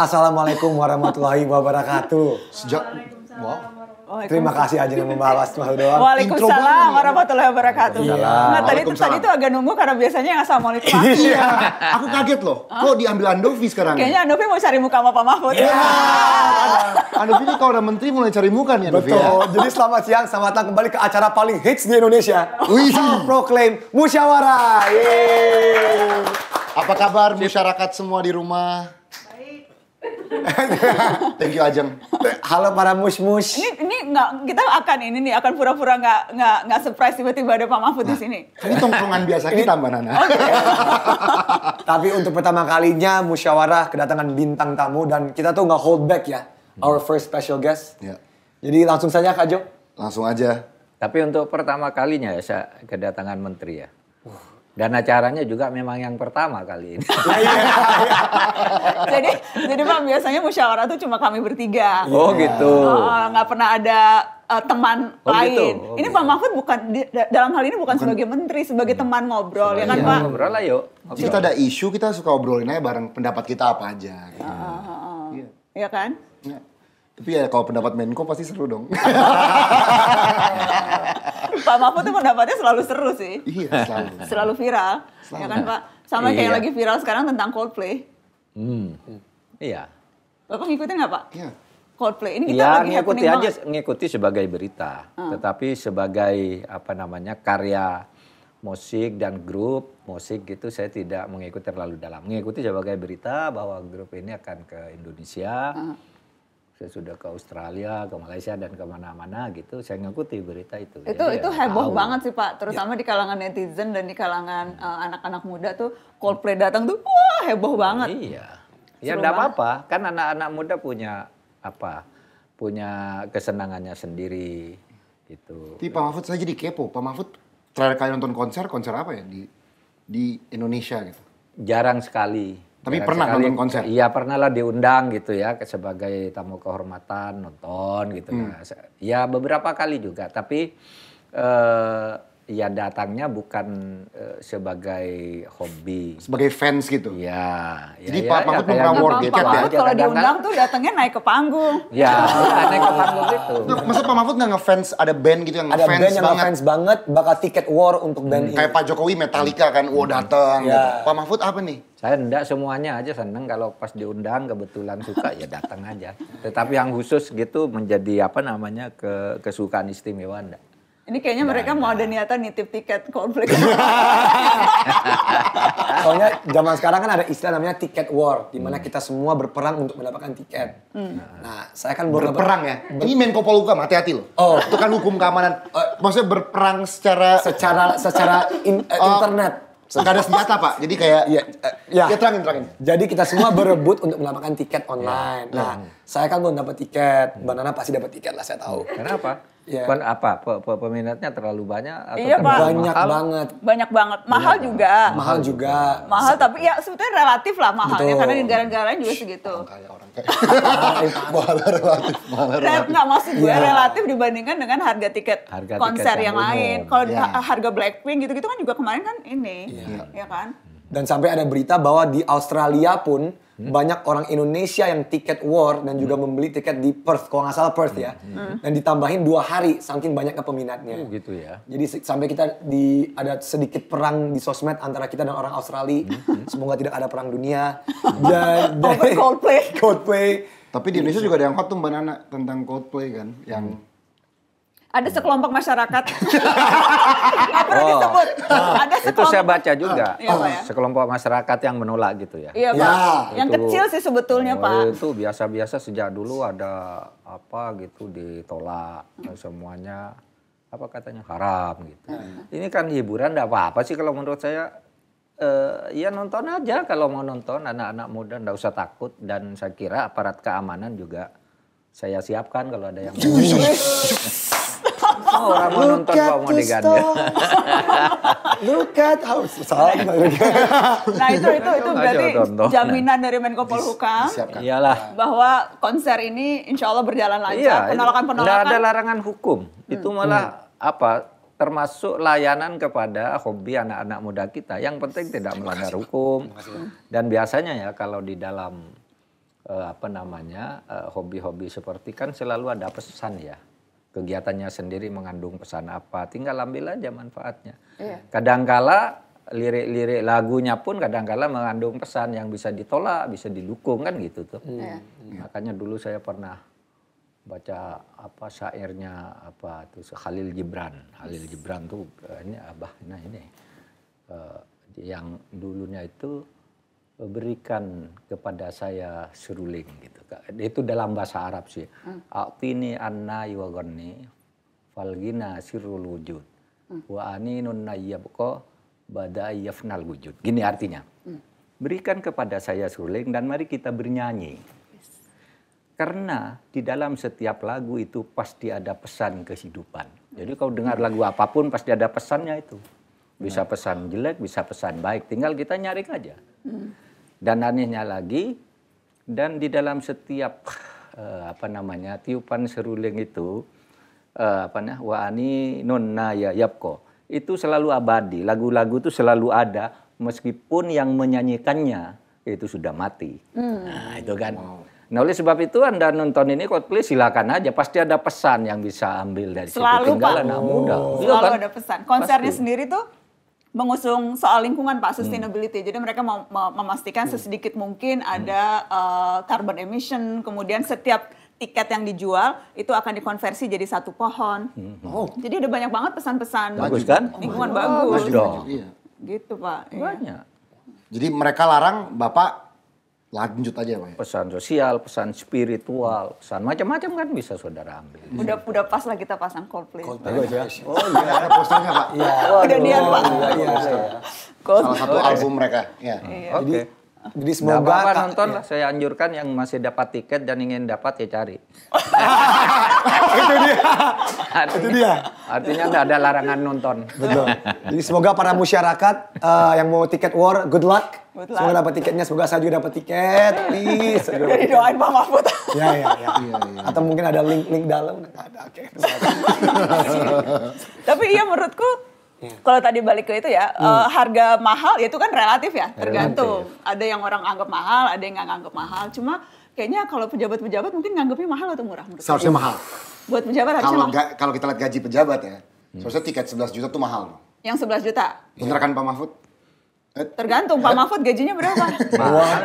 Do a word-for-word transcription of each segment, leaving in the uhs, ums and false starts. Assalamualaikum warahmatullahi wabarakatuh. Sejak, wow. Terima kasih aja yang membalas mahal doang. Waalaikumsalam warahmatullahi wabarakatuh. Nah, tadi itu tadi tuh agak nunggu karena biasanya yang assalamualaikum. Iya. Aku kaget loh. Kok diambil Andovi sekarang? Kayaknya Andovi mau cari muka sama Pak Mahfud. Iya. Andovi ini kalau udah menteri mulai cari muka nih Andovi. Betul. Jadi selamat siang, selamat datang kembali ke acara paling hits di Indonesia. Wih, Proklaim Musyawarah. Yeay. Apa kabar masyarakat semua di rumah? Thank you Ajeng. Halo para mus-mus. Ini ini nggak, kita akan ini nih akan pura-pura nggak nggak nggak surprise tiba-tiba ada Pak Mahfud nah, di sini. Ini tongkrongan biasa kita Mbak Nana. Okay. Tapi untuk pertama kalinya musyawarah kedatangan bintang tamu dan kita tuh nggak hold back ya. Our first special guest. Yeah. Jadi langsung saja Kak Jo. Langsung aja. Tapi untuk pertama kalinya ya saya kedatangan menteri ya. Uh. Dan acaranya juga memang yang pertama kali ini. jadi, jadi Pak biasanya musyawarah tuh cuma kami bertiga. Oh gitu. Nggak oh, pernah ada uh, teman oh, lain. Gitu. Oh, ini gitu. Pak Mahfud bukan di, dalam hal ini bukan, bukan sebagai menteri, sebagai teman ngobrol ya kan iya. Pak. Ngobrol lah yuk. Ngobrol. Kita ada isu kita suka obrolin aja bareng pendapat kita apa aja. Gitu. Uh, uh, uh. Iya. Iya kan? Iya. Tapi ya kalau pendapat Menko pasti seru dong. Pak Mahfud tuh pendapatnya selalu seru sih. Iya selalu. Selalu viral. Selalu. Ya kan Pak? Sama iya. Kayak lagi viral sekarang tentang Coldplay. Hmm. Iya. Bapak ngikutin nggak Pak? Iya. Coldplay ini kita ya, lagi happening aja, banget. Ngikuti sebagai berita. Hmm. Tetapi sebagai apa namanya karya musik dan grup musik gitu saya tidak mengikuti terlalu dalam. Mengikuti sebagai berita bahwa grup ini akan ke Indonesia. Hmm. Saya sudah ke Australia, ke Malaysia dan kemana-mana gitu. Saya ngikuti berita itu. Itu Jadi itu ya, heboh tahu. banget sih Pak, terutama ya. Di kalangan netizen dan di kalangan anak-anak hmm. uh, muda tuh Coldplay datang tuh, wah heboh banget. Iya, ya enggak apa-apa. Kan anak-anak muda punya apa? Punya kesenangannya sendiri gitu. Tapi Pak Mahfud saya jadi kepo. Pak Mahfud terakhir kali nonton konser, konser apa ya di di Indonesia gitu? Jarang sekali. Tapi Karena pernah sekali, nonton konser? Iya pernah lah diundang gitu ya sebagai tamu kehormatan nonton gitu hmm. ya. Ya beberapa kali juga tapi eh, ya datangnya bukan eh, sebagai hobi. Sebagai fans gitu? Iya. Jadi ya, Pak Mahfud ya, memang award gitu ya? Pak Mahfud kalau diundang tuh datangnya naik ke panggung. Iya naik ke panggung gitu. Maksud Pak Mahfud gak ngefans ada band gitu yang ngefans banget? Ada band yang ngefans banget bakal tiket war untuk band hmm. ini. Kayak Pak Jokowi Metallica kan war datang ya. Gitu. Pak Mahfud apa nih? Saya enggak semuanya aja seneng kalau pas diundang kebetulan suka ya datang aja. Tetapi yang khusus gitu menjadi apa namanya ke kesukaan istimewa enggak. Ini kayaknya enggak, mereka enggak. Mau ada niatan nitip tiket konflik. Soalnya zaman sekarang kan ada istilah namanya tiket war. Dimana hmm. kita semua berperang untuk mendapatkan tiket. Hmm. Nah saya kan berperang ya? Ber Ini Menko Polhukam hati-hati loh. Oh. Itu kan hukum keamanan. Uh, maksudnya berperang secara... Secara, secara in, uh, internet. Gak ada senjata Pak, jadi kayak ya, ya. ya terangin, terangin. Jadi kita semua berebut untuk mendapatkan tiket online. Nah, hmm. saya kan belum dapat tiket, Mbak Nana pasti dapat tiket lah saya tahu. Kenapa? Ya. Apa? Peminatnya terlalu banyak atau iya, terlalu banyak mahal? banget? Banyak banget, mahal banyak juga. Mahal juga. Mahal tapi ya sebetulnya relatif lah mahalnya Betul. Karena negara-negara juga segitu. Orang kaya orang kaya. Mahal relatif, mahal relatif. Nggak maksud gue yeah. relatif dibandingkan dengan harga tiket harga konser tiket yang lain. Kalau yeah. harga Blackpink gitu-gitu kan juga kemarin kan ini. Ya kan? Dan sampai ada berita bahwa di Australia pun hmm. banyak orang Indonesia yang tiket war dan juga hmm. membeli tiket di Perth, kalau nggak salah Perth ya. Hmm. Dan ditambahin dua hari, saking banyaknya peminatnya. Oh, gitu ya. Jadi sampai kita di ada sedikit perang di sosmed antara kita dan orang Australia. Hmm. Semoga tidak ada perang dunia. Dan, dan Coldplay. Coldplay. Tapi di Indonesia juga ada yang hot tuh Mbak Nana tentang Coldplay kan, yang hmm. ada sekelompok masyarakat, nggak perlu oh. disebut. Oh. Ada sekelompok... Itu saya baca juga, oh. Oh. sekelompok masyarakat yang menolak gitu ya. Iya Pak, ya. yang itu, kecil sih sebetulnya oh, Pak. Itu biasa-biasa sejak dulu ada apa gitu ditolak semuanya, apa katanya haram gitu. Hmm. Ini kan hiburan nggak apa-apa sih kalau menurut saya, eh, ya nonton aja kalau mau nonton anak-anak muda nggak usah takut. Dan saya kira aparat keamanan juga saya siapkan kalau ada yang mau. Oh, orang mau nonton kok mau diganti. Look at how salah. Nah itu itu itu berarti jaminan dari Menko Polhukam. Iyalah. Bahwa konser ini insya Allah berjalan lancar. Iya, penolakan penolakan. Tidak ada larangan hukum. Hmm. Itu malah hmm. apa? Termasuk layanan kepada hobi anak-anak muda kita. Yang penting tidak melanggar hukum. Dan biasanya ya kalau di dalam uh, apa namanya hobi-hobi uh, seperti kan selalu ada pesan ya. Kegiatannya sendiri mengandung pesan apa, tinggal ambil aja manfaatnya. Iya. Kadangkala lirik-lirik lagunya pun kadangkala mengandung pesan yang bisa ditolak, bisa didukung kan gitu tuh. Iya. Makanya dulu saya pernah baca apa syairnya apa tuh Khalil Gibran. Khalil Gibran tuh ini abah nah ini uh, yang dulunya itu berikan kepada saya seruling gitu. Itu dalam bahasa Arab sih. Aqtini anna wa ghani falgina sirrul wujud wa aninun nayyabqa badai yafnal wujud. Gini artinya. Berikan kepada saya seruling dan mari kita bernyanyi. Karena di dalam setiap lagu itu pasti ada pesan kehidupan. Jadi kalau dengar lagu apapun pasti ada pesannya itu. Bisa pesan jelek, bisa pesan baik. Tinggal kita nyaring aja. Dan anehnya lagi, dan di dalam setiap uh, apa namanya tiupan seruling itu, uh, apa namanya waani nonna ya yapko itu selalu abadi. Lagu-lagu itu selalu ada, meskipun yang menyanyikannya itu sudah mati. Hmm. Nah itu kan. Wow. Nah oleh sebab itu Anda nonton ini Coldplay silakan aja, pasti ada pesan yang bisa ambil dari situ. Tinggalan anak muda. Selalu kan? Ada pesan. Konsernya pasti. Sendiri tuh mengusung soal lingkungan Pak, sustainability. Hmm. Jadi mereka mau memastikan sesedikit mungkin ada uh, carbon emission, kemudian setiap tiket yang dijual itu akan dikonversi jadi satu pohon. Oh. Jadi ada banyak banget pesan-pesan. Bagus kan? Lingkungan oh, bagus. bagus. Dong. Gitu Pak. Banyak. Jadi mereka larang Bapak lanjut aja Pak. Pesan sosial, pesan spiritual, pesan macam-macam kan bisa saudara ambil. Udah hmm. udah pas lah kita pasang Coldplay. Coldplay oh, ya. Oh iya ada posternya Pak. Iya. Udah niat Pak. Iya, iya. Salah satu oh, album iya. mereka. Ya. Iya. Jadi, okay. jadi semoga nah, Bapak nonton lah. Iya. Saya anjurkan yang masih dapat tiket dan ingin dapat ya cari. Itu dia. Artinya, Itu dia. Artinya nggak ada larangan nonton. Betul. Jadi semoga para masyarakat uh, yang mau tiket war, good luck. Betul. Semoga dapat tiketnya, semoga saya juga dapat tiket. Please. Udah didoain Pak Mahfud. Ya, ya, ya. ya, ya. Atau mungkin ada link-link dalam. Ada, oke. Tapi iya menurutku, ya. Kalau tadi balik ke itu ya, hmm. uh, harga mahal itu kan relatif ya, tergantung. Relatif. Ada yang orang anggap mahal, ada yang nggak anggap mahal. Cuma kayaknya kalau pejabat-pejabat mungkin nganggapnya mahal atau murah menurut Seharusnya saya. mahal. Buat pejabat harusnya mahal. Kalau kita lihat gaji pejabat ya, hmm. seharusnya tiket sebelas juta tuh mahal. Yang sebelas juta? Bener kan Pak Mahfud? Tergantung Pak Mahfud gajinya berapa? Mahal.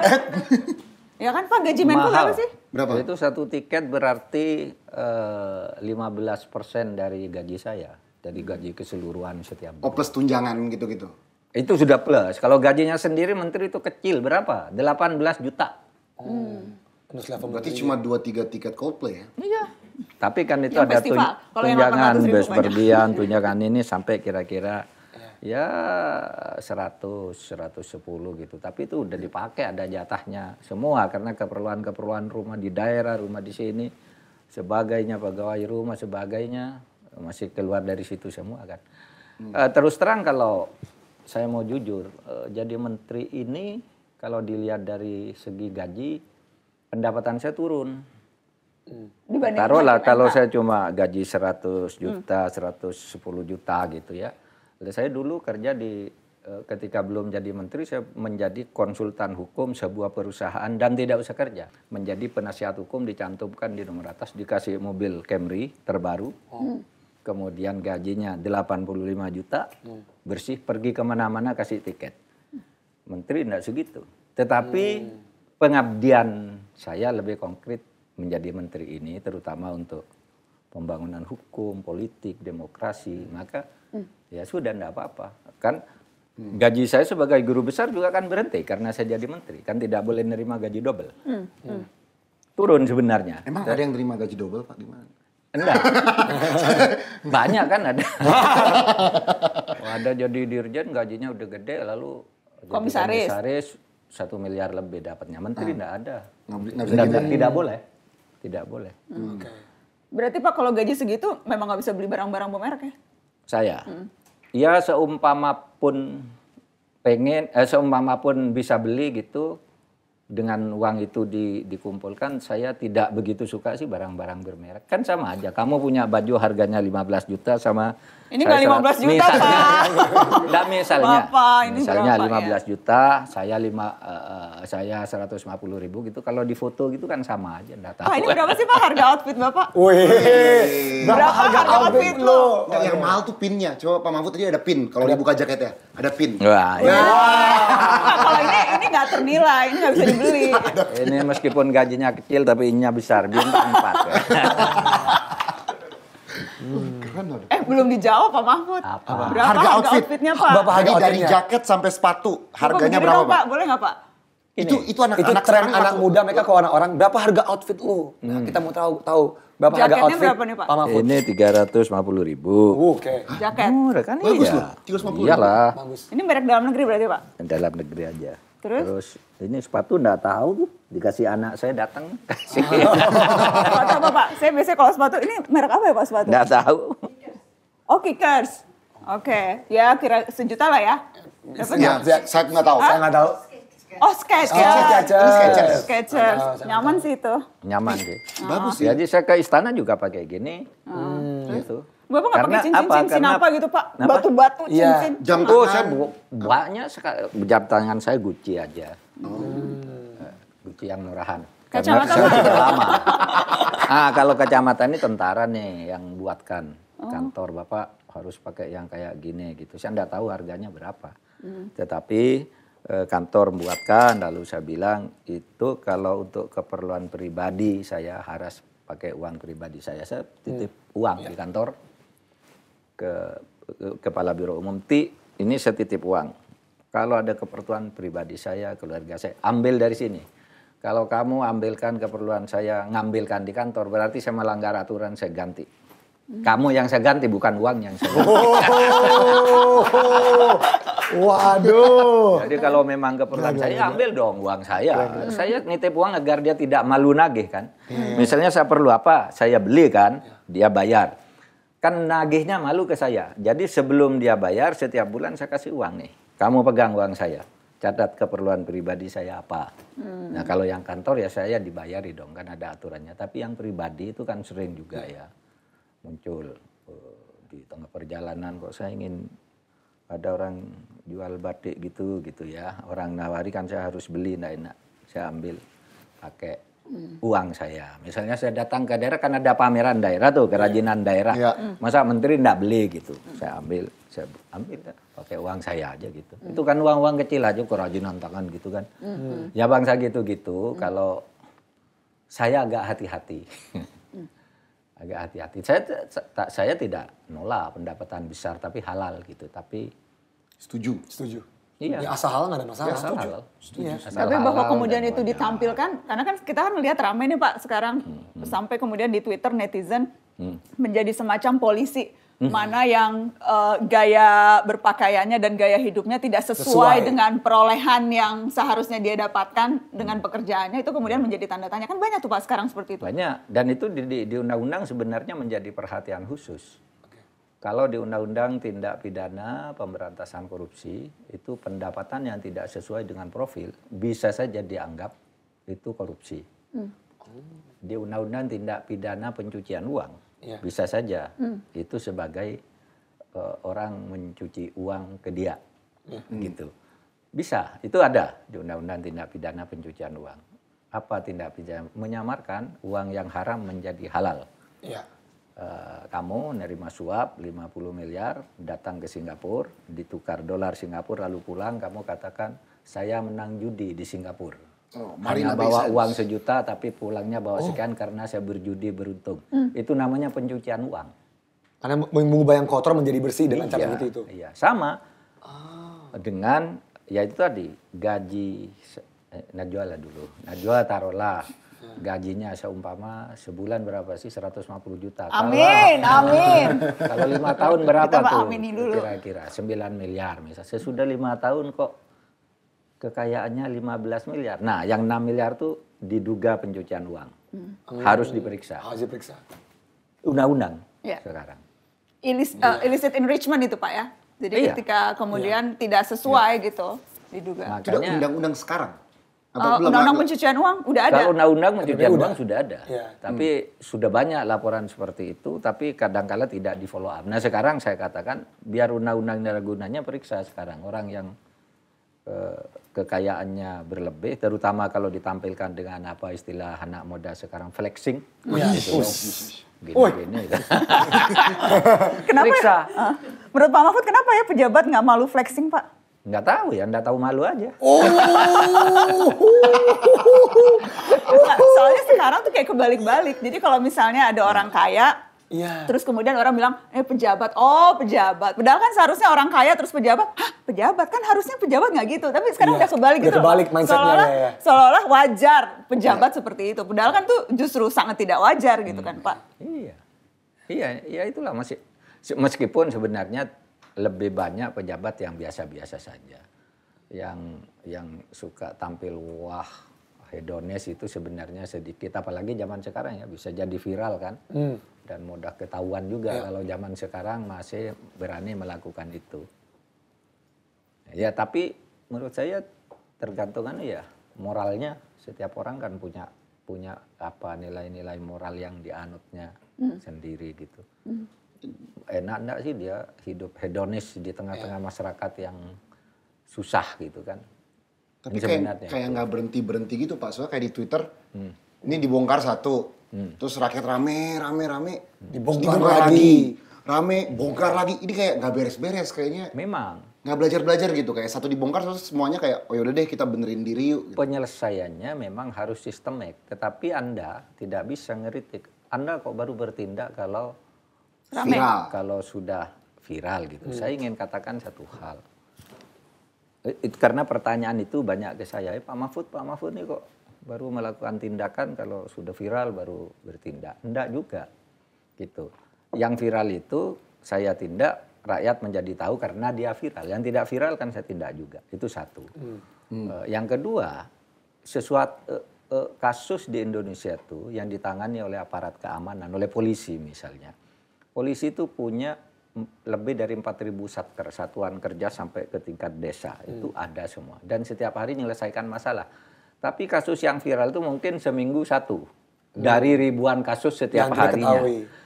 Ya kan Pak, gaji Menko berapa sih? Berapa? Itu satu tiket berarti uh, lima belas persen dari gaji saya. Dari gaji keseluruhan setiap bulan. Oh plus tunjangan gitu-gitu? Itu sudah plus. Kalau gajinya sendiri menteri itu kecil berapa? delapan belas juta. Hmm. Berarti cuma dua tiga tiket Coldplay ya? Iya. Tapi kan itu ya, ada tun tunjangan bes berlian, tunjangan ini sampai kira-kira ya seratus, seratus sepuluh gitu. Tapi itu udah dipakai, ada jatahnya semua karena keperluan-keperluan rumah di daerah, rumah di sini, sebagainya, pegawai rumah, sebagainya masih keluar dari situ semua kan. Hmm. Uh, terus terang kalau saya mau jujur, uh, jadi menteri ini kalau dilihat dari segi gaji, pendapatan saya turun. Hmm. Taruhlah kalau saya cuma gaji seratus juta, hmm. seratus sepuluh juta gitu ya. Saya dulu kerja di, ketika belum jadi menteri, saya menjadi konsultan hukum sebuah perusahaan dan tidak usah kerja. Menjadi penasihat hukum dicantumkan di nomor atas, dikasih mobil Camry terbaru. Oh. Kemudian gajinya delapan puluh lima juta, hmm. bersih pergi kemana-mana kasih tiket. Menteri tidak segitu. Tetapi hmm. pengabdian saya lebih konkret menjadi menteri ini, terutama untuk pembangunan hukum, politik, demokrasi, maka... Ya sudah, enggak apa-apa. Kan gaji saya sebagai guru besar juga kan berhenti karena saya jadi menteri. Kan tidak boleh nerima gaji double. Hmm. Hmm. Turun sebenarnya. Emang ada yang nerima gaji double Pak? Gimana? Enggak. Banyak kan ada. Ada jadi dirjen gajinya udah gede lalu komisaris. Komisaris satu miliar lebih dapatnya. Menteri enggak ah. ada. Nggak, nggak nggak, tidak boleh. Tidak boleh. Hmm. Okay. Berarti Pak kalau gaji segitu memang nggak bisa beli barang-barang bermerek ya? Saya, hmm. ya seumpama pun pengen, eh, seumpama pun bisa beli gitu, dengan uang itu di, dikumpulkan, saya tidak begitu suka sih barang-barang bermerek. Kan sama aja, kamu punya baju harganya lima belas juta sama... Ini nggak lima belas juta, Pak. Nggak, misalnya. Bapak, ini misalnya lima belas juta, saya lima, uh, saya seratus lima puluh ribu gitu. Kalau di foto gitu kan sama aja. Nggak tahu. Ah, ini berapa sih, Pak, harga outfit Bapak? Wih, berapa harga outfit lo? Yang, yang mahal tuh pinnya. Coba Pak Mahfud tadi ada pin. Kalau dibuka jaketnya, ada pin. Wah, iya. Nah, kalau ini, ini nggak ternilai, ini nggak bisa dibeli. Ini meskipun gajinya kecil, tapi innya besar. Bintang empat. Hmm. Eh belum dijawab Pak Mahfud. Apa? Berapa harga, harga outfit. outfitnya Pak? Bapak harga dari jaket sampai sepatu harganya Bapak berapa dong, Pak? Boleh nggak Pak? Ini. Itu itu anak itu anak tren anak masuk. muda mereka ke orang-orang berapa harga outfit lu? Nah, hmm. kita mau tahu tahu berapa jaketnya harga outfit berapa nih, Pak? Pak Mahfud. Ini tiga ratus lima puluh ribu. Oke. Okay. Jaket. Murah kan ini ya. Iyalah. Bagus. Ini merek dalam negeri berarti Pak? Dalam negeri aja. Terus? Terus ini sepatu nggak tahu tuh, dikasih anak saya datang kasih. Sepatu apa Pak? Saya biasanya kalau sepatu, ini merek apa ya Pak sepatu? Nggak tahu. Oh Kickers, oke. Okay. Ya kira sejuta lah ya. Ya, ya saya nggak tahu, ah? saya nggak tahu. Oh Skechers, Skechers, Skechers, nyaman sih itu. Nyaman sih. Bagus sih. Jadi saya ke istana juga pakai gini, hmm. gitu. Bapak nggak pakai cincin-cincin apa, apa gitu Pak? Batu-batu cincin. Ya. Jam tangan. Oh, saya banyak sekali. Jam tangan saya Gucci aja. Hmm. Gucci yang murahan. Kacamata lama. Ah, kalau kacamata ini tentara nih yang buatkan oh. kantor Bapak harus pakai yang kayak gini gitu. Saya nggak tahu harganya berapa. Hmm. Tetapi eh, kantor buatkan, lalu saya bilang itu kalau untuk keperluan pribadi saya harus pakai uang pribadi saya. Saya titip hmm. uang ya. di kantor. Ke, ke Kepala Biro Umum, Ti, ini saya titip uang. Kalau ada keperluan pribadi saya, keluarga saya, ambil dari sini. Kalau kamu ambilkan keperluan saya, ngambilkan di kantor, berarti saya melanggar aturan, saya ganti. Kamu yang saya ganti, bukan uang yang saya ganti. Oh, waduh. Jadi kalau memang keperluan saya, ya ambil dong uang saya. Gila, gila. Saya nitip uang agar dia tidak malu nagih kan. Hmm. Misalnya saya perlu apa, saya beli kan, dia bayar. Kan nagihnya malu ke saya. Jadi sebelum dia bayar, setiap bulan saya kasih uang nih. Kamu pegang uang saya. Catat keperluan pribadi saya apa. Hmm. Nah kalau yang kantor ya saya dibayari dong. Kan ada aturannya. Tapi yang pribadi itu kan sering juga ya. Muncul uh, di tengah perjalanan. Kok saya ingin ada orang jual batik gitu gitu ya. Orang nawari kan saya harus beli. Nggak enak. Saya ambil pakai. Hmm. Uang saya, misalnya saya datang ke daerah kan ada pameran daerah tuh, kerajinan yeah. daerah. Yeah. Masa menteri nggak beli gitu, hmm. saya ambil, saya ambil pakai uang saya aja gitu. Hmm. Itu kan uang-uang kecil aja kerajinan tangan gitu kan. Hmm. Ya bangsa gitu-gitu. Hmm. Kalau saya agak hati-hati, hmm. agak hati-hati. Saya saya tidak nolak pendapatan besar tapi halal gitu. Tapi setuju, setuju. Iya. Ya asal halal nggak ada masalah. Ya, asal halal. Setuju. Ya. Asal tapi bahwa kemudian itu ditampilkan, halal. Karena kan kita kan melihat ramai nih Pak sekarang. Hmm. Sampai kemudian di Twitter netizen hmm. menjadi semacam polisi. Hmm. Mana yang uh, gaya berpakaiannya dan gaya hidupnya tidak sesuai, sesuai dengan perolehan yang seharusnya dia dapatkan dengan pekerjaannya. Itu kemudian menjadi tanda tanya. Kan banyak tuh Pak sekarang seperti itu. Banyak. Dan itu di, di undang-undang sebenarnya menjadi perhatian khusus. Kalau di undang-undang tindak pidana pemberantasan korupsi itu pendapatan yang tidak sesuai dengan profil bisa saja dianggap itu korupsi. Mm. Di undang-undang tindak pidana pencucian uang yeah. bisa saja mm. itu sebagai uh, orang mencuci uang ke dia, yeah. gitu. Bisa, itu ada di undang-undang tindak pidana pencucian uang. Apa tindak pidana? Menyamarkan uang yang haram menjadi halal. Yeah. Kamu nerima suap lima puluh miliar, datang ke Singapura, ditukar dolar Singapura, lalu pulang kamu katakan, saya menang judi di Singapura. Oh, hanya bawa uang sejuta, tapi pulangnya bawa oh. sekian karena saya berjudi beruntung. Hmm. Itu namanya pencucian uang. Karena mengubah yang kotor menjadi bersih dengan iya, cara seperti itu? Iya, sama oh. dengan, ya itu tadi, gaji, eh, Najwa lah dulu, Najwa taruhlah. Gajinya seumpama sebulan berapa sih seratus lima puluh juta. Amin, kalau, amin. Kalau lima tahun berapa tuh kira-kira sembilan miliar misalnya. Sesudah lima tahun kok kekayaannya lima belas miliar. Nah yang enam miliar tuh diduga pencucian uang. Hmm. Harus diperiksa. Harus diperiksa. Undang-undang ya. Sekarang. Illicit, uh, illicit enrichment itu Pak ya? Jadi iya. ketika kemudian iya. tidak sesuai iya. gitu diduga. Makanya undang-undang sekarang. Undang-undang uh, pencucian uang udah ada. Kalau undang-undang pencucian uang sudah ada. Ya. Tapi hmm. sudah banyak laporan seperti itu, tapi kadang-kala tidak di follow up. Nah sekarang saya katakan, biar undang-undang tidak ada gunanya, periksa sekarang. Orang yang eh, kekayaannya berlebih, terutama kalau ditampilkan dengan apa istilah anak muda sekarang, flexing. Ya. Gitu, gini-gini. Kenapa periksa. Ya? Menurut Pak Mahfud, kenapa ya pejabat nggak malu flexing, Pak? Nggak tahu ya, nggak tahu malu aja. Oh. Soalnya sekarang tuh kayak kebalik-balik. Jadi kalau misalnya ada orang kaya, yeah. terus kemudian orang bilang, eh pejabat, oh pejabat. Padahal kan seharusnya orang kaya terus pejabat, hah pejabat, kan harusnya pejabat nggak gitu. Tapi sekarang yeah. udah kebalik gitu. Kebalik mindsetnya ya. Seolah-olah wajar pejabat yeah. seperti itu. Padahal kan tuh justru sangat tidak wajar gitu hmm. kan Pak. Iya, iya, iya itulah masih meskipun sebenarnya lebih banyak pejabat yang biasa-biasa saja, yang yang suka tampil wah hedonis itu sebenarnya sedikit, apalagi zaman sekarang ya bisa jadi viral kan, hmm. dan mudah ketahuan juga ya. Kalau zaman sekarang masih berani melakukan itu. Ya tapi menurut saya tergantungannya ya moralnya, setiap orang kan punya punya apa nilai-nilai moral yang dianutnya hmm. sendiri gitu. Hmm. Enak enggak sih dia hidup hedonis di tengah-tengah ya. Masyarakat yang susah gitu kan. Tapi kayak kayak nggak berhenti-berhenti gitu Pak, soalnya kayak di Twitter, hmm. ini dibongkar satu, hmm. terus rakyat rame, rame, rame, hmm. dibongkar, dibongkar lagi. lagi, rame, bongkar hmm. lagi, ini kayak nggak beres-beres kayaknya. Memang. Nggak belajar-belajar gitu, kayak satu dibongkar terus semuanya kayak, oh yaudah deh kita benerin diri yuk. Gitu. Penyelesaiannya memang harus sistemik, tetapi Anda tidak bisa ngeritik. Anda kok baru bertindak kalau Rame. Viral. Kalau sudah viral gitu, hmm. saya ingin katakan satu hal. It, karena pertanyaan itu banyak ke saya, eh, Pak Mahfud, Pak Mahfud nih kok baru melakukan tindakan kalau sudah viral baru bertindak. Enggak juga, gitu. Yang viral itu saya tindak, rakyat menjadi tahu karena dia viral. Yang tidak viral kan saya tindak juga, itu satu. Hmm. Hmm. Uh, yang kedua, sesuatu uh, uh, kasus di Indonesia itu yang ditangani oleh aparat keamanan, oleh polisi misalnya. Polisi itu punya lebih dari empat ribu satker, satuan kerja sampai ke tingkat desa. Hmm. Itu ada semua. Dan setiap hari menyelesaikan masalah. Tapi kasus yang viral itu mungkin seminggu satu. Hmm. Dari ribuan kasus setiap yang harinya.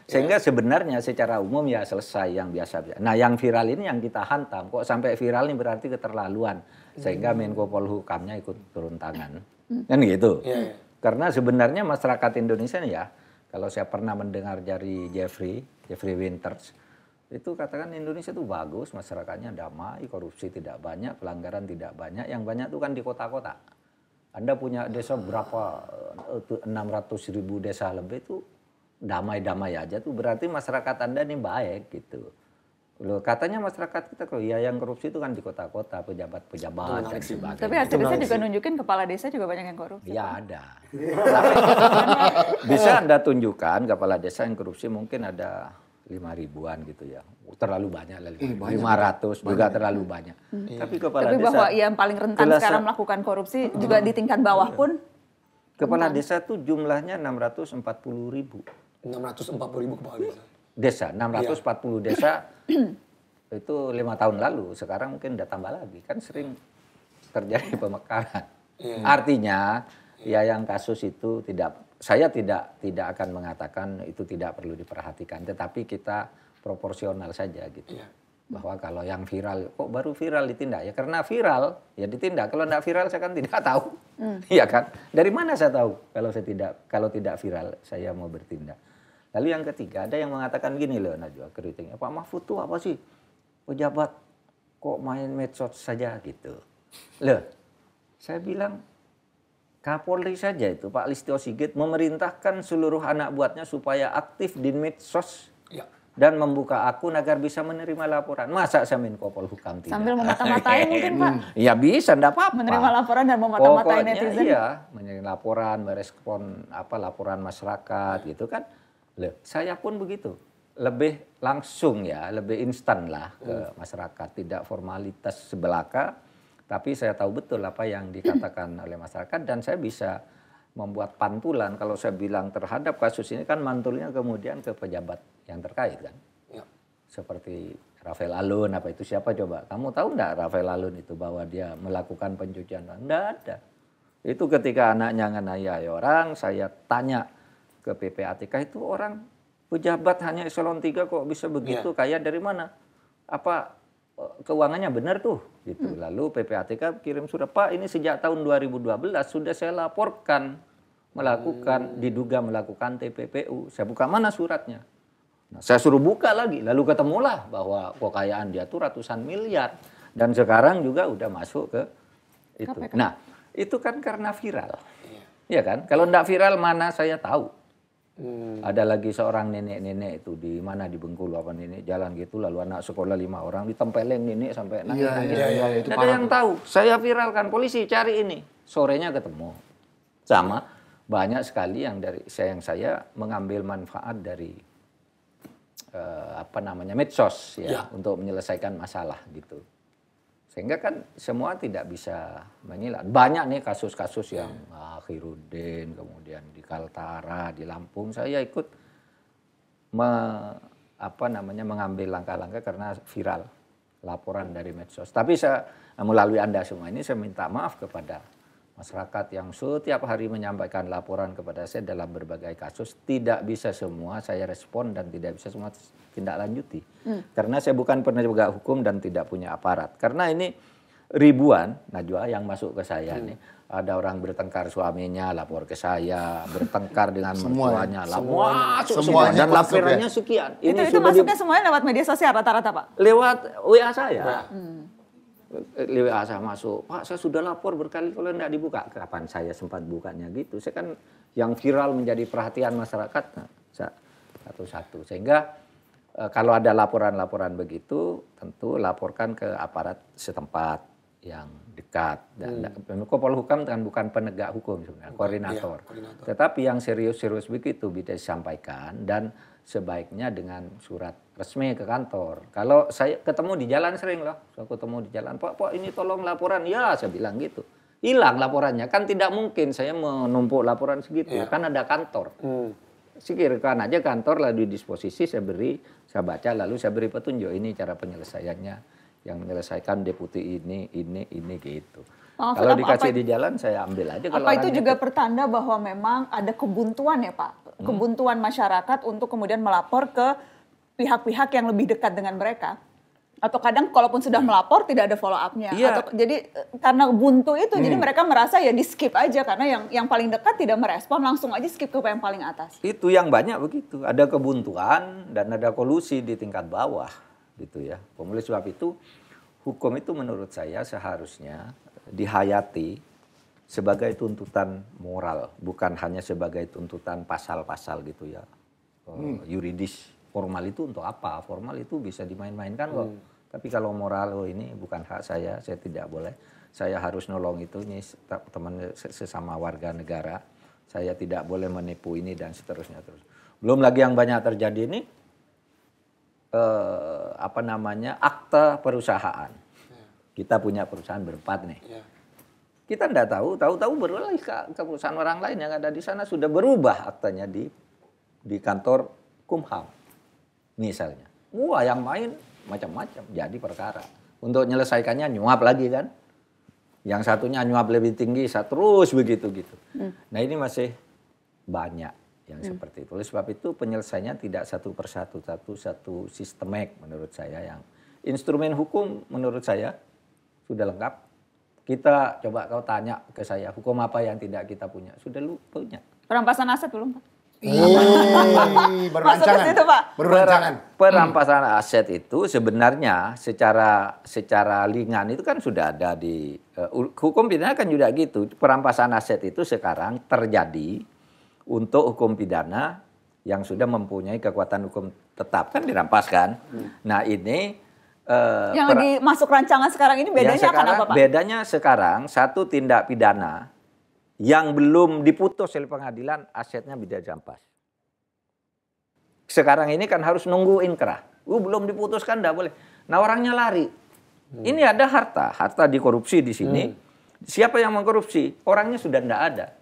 Sehingga ya. Sebenarnya secara umum ya selesai yang biasa-biasa. Nah yang viral ini yang kita hantam. Kok sampai viral ini berarti keterlaluan. Sehingga Menko Polhukamnya ikut turun tangan. Hmm. Kan gitu. Ya, ya. Karena sebenarnya masyarakat Indonesia nih ya. Kalau saya pernah mendengar dari Jeffrey, Jeffrey Winters, itu katakan Indonesia itu bagus, masyarakatnya damai, korupsi tidak banyak, pelanggaran tidak banyak, yang banyak itu kan di kota-kota. Anda punya desa berapa, enam ratus ribu desa lebih itu damai-damai aja tuh, berarti masyarakat Anda ini baik gitu. Loh, katanya masyarakat kita kalau ya yang korupsi itu kan di kota-kota, pejabat-pejabat dan sebagainya. Tapi hasilnya juga nunjukin kepala desa juga banyak yang korupsi. Ya kan? Ada. Bisa Anda tunjukkan kepala desa yang korupsi mungkin ada lima ribuan gitu ya. Terlalu banyak lah, lima ratus banyak. Juga terlalu banyak. Hmm. Tapi kepala Tapi desa... Tapi bahwa yang paling rentan kelasa, sekarang melakukan korupsi hmm. juga di tingkat bawah pun. Kepala hmm. desa itu jumlahnya enam ratus empat puluh ribu. enam ratus empat puluh ribu kepala desa? Desa, enam ratus empat puluh ya. Desa itu lima tahun lalu, sekarang mungkin udah tambah lagi. Kan sering terjadi pemekaran. Ya. Artinya, ya. Ya yang kasus itu tidak, saya tidak tidak akan mengatakan itu tidak perlu diperhatikan. Tetapi kita proporsional saja gitu. Ya. Bahwa kalau yang viral, kok baru viral ditindak? Ya karena viral, ya ditindak. Kalau tidak viral saya kan tidak tahu. Iya hmm. kan? Dari mana saya tahu kalau saya tidak kalau tidak viral saya mau bertindak? Lalu yang ketiga, ada yang mengatakan gini loh Najwa kritiknya, Pak Mahfud tuh apa sih pejabat kok main medsos saja gitu. Loh, saya bilang Kapolri saja itu Pak Listio Sigit memerintahkan seluruh anak buahnya supaya aktif di medsos ya. Dan membuka akun agar bisa menerima laporan. Masa saya Menko Polhukam tidak? Sambil memata-matain mungkin Pak? Ya bisa, enggak apa-apa. Menerima laporan dan memata-matain netizen? Iya, menerima laporan, merespon apa laporan masyarakat gitu kan. Loh, saya pun begitu, lebih langsung ya, lebih instan lah ke masyarakat, tidak formalitas sebelaka, tapi saya tahu betul apa yang dikatakan oleh masyarakat dan saya bisa membuat pantulan. Kalau saya bilang terhadap kasus ini kan mantulnya kemudian ke pejabat yang terkait kan, ya. Seperti Rafael Alun apa itu siapa coba, kamu tahu enggak Rafael Alun itu bahwa dia melakukan pencucian uang? Enggak ada. Itu ketika anaknya menganiaya orang, saya tanya ke P P A T K, itu orang pejabat hanya eselon tiga kok bisa begitu, yeah. kaya dari mana? Apa keuangannya benar tuh? Gitu. Hmm. Lalu P P A T K kirim surat, Pak ini sejak tahun dua ribu dua belas sudah saya laporkan melakukan, hmm. diduga melakukan T P P U. Saya buka mana suratnya? Nah, saya suruh buka lagi, lalu ketemulah bahwa kekayaan dia tuh ratusan miliar. Dan sekarang juga udah masuk ke itu. K P K. Nah, itu kan karena viral. Iya ya kan? Kalau enggak viral mana saya tahu. Hmm. Ada lagi seorang nenek-nenek itu di mana di Bengkulu apa nenek jalan gitu lalu anak sekolah lima orang ditempeleng nenek sampai nangis. Iya, iya, iya, iya, ada yang itu. Tahu. Saya viralkan, polisi cari ini. Sorenya ketemu. Sama banyak sekali yang dari sayang saya mengambil manfaat dari eh, apa namanya medsos ya, ya untuk menyelesaikan masalah gitu. Sehingga kan semua tidak bisa menyilat. Banyak nih kasus-kasus yang yeah. ah, Khairuddin, kemudian di Kaltara, di Lampung. Saya ikut me, apa namanya, mengambil langkah-langkah karena viral laporan dari medsos. Tapi saya melalui Anda semua ini saya minta maaf kepada masyarakat yang setiap hari menyampaikan laporan kepada saya dalam berbagai kasus. Tidak bisa semua saya respon dan tidak bisa semua tindak lanjuti. Hmm. Karena saya bukan penegak hukum dan tidak punya aparat. Karena ini ribuan, Najwa yang masuk ke saya hmm. nih. Ada orang bertengkar suaminya, lapor ke saya. Bertengkar dengan mertuanya, lapor. Semuanya, semuanya dan laporannya ya? Sekian. Ini itu, itu maksudnya di... semuanya lewat media sosial rata-rata Pak? Lewat W A saya. Hmm. W A saya masuk, Pak saya sudah lapor berkali-kali tidak dibuka. Kapan saya sempat bukanya gitu. Saya kan yang viral menjadi perhatian masyarakat satu-satu. Sehingga kalau ada laporan-laporan begitu tentu laporkan ke aparat setempat yang dekat. Menko hmm. Polhukam kan bukan penegak hukum sebenarnya, koordinator. Ya, koordinator. Tetapi yang serius-serius begitu bisa disampaikan dan sebaiknya dengan surat resmi ke kantor. Kalau saya ketemu di jalan sering loh, saya ketemu di jalan, Pak, Pak ini tolong laporan. Ya, saya bilang gitu. Hilang laporannya, kan tidak mungkin saya menumpuk laporan segitu, ya. Kan ada kantor. Hmm. Sekiranya aja kantor lalu di disposisi, saya beri, saya baca, lalu saya beri petunjuk. Ini cara penyelesaiannya, yang menyelesaikan deputi ini, ini, ini, gitu. Maaf, kalau apa, dikasih apa, di jalan saya ambil aja. Kalau apa itu juga itu. Pertanda bahwa memang ada kebuntuan ya Pak? Kebuntuan hmm. masyarakat untuk kemudian melapor ke pihak-pihak yang lebih dekat dengan mereka? Atau kadang kalaupun sudah melapor tidak ada follow up-nya? Ya. Atau, jadi karena buntu itu hmm. jadi mereka merasa ya di skip aja karena yang yang paling dekat tidak merespon langsung aja skip ke yang paling atas? Itu yang banyak begitu. Ada kebuntuan dan ada kolusi di tingkat bawah gitu ya. Oleh sebab itu hukum itu menurut saya seharusnya dihayati sebagai tuntutan moral, bukan hanya sebagai tuntutan pasal-pasal gitu ya. Hmm. Yuridis formal itu untuk apa? Formal itu bisa dimain-mainkan kok. Hmm. Tapi kalau moral, oh ini bukan hak saya, saya tidak boleh. Saya harus nolong itu nih teman sesama warga negara. Saya tidak boleh menipu ini dan seterusnya terus. Belum lagi yang banyak terjadi ini eh, apa namanya akta perusahaan. Kita punya perusahaan berempat nih. Ya. Kita enggak tahu, tahu-tahu beralih ke, ke perusahaan orang lain yang ada di sana sudah berubah aktanya di di kantor Kumham. Misalnya. Wah, yang main macam-macam jadi perkara. Untuk menyelesaikannya nyuap lagi kan. Yang satunya nyuap lebih tinggi, terus begitu-gitu. Hmm. Nah, ini masih banyak yang hmm. seperti itu. Oleh sebab itu penyelesaiannya tidak satu persatu, satu satu sistemik menurut saya yang instrumen hukum menurut saya sudah lengkap. Kita coba kau tanya ke saya, hukum apa yang tidak kita punya? Sudah lu punya. Perampasan aset belum, Pak? Eee, berancangan. Situ, Pak. Berancangan. Perampasan hmm. aset itu sebenarnya secara secara ringan itu kan sudah ada di uh, hukum pidana kan juga gitu. Perampasan aset itu sekarang terjadi untuk hukum pidana yang sudah mempunyai kekuatan hukum tetap kan dirampas kan. Hmm. Nah, ini Uh, yang lagi masuk rancangan sekarang ini bedanya sekarang, akan apa Pak? Bedanya sekarang satu tindak pidana yang belum diputus oleh pengadilan asetnya bisa dirampas. Sekarang ini kan harus nunggu inkrah. Uh, belum diputuskan enggak boleh. Nah orangnya lari. Hmm. Ini ada harta, harta dikorupsi di sini. Hmm. Siapa yang mengkorupsi? Orangnya sudah enggak ada.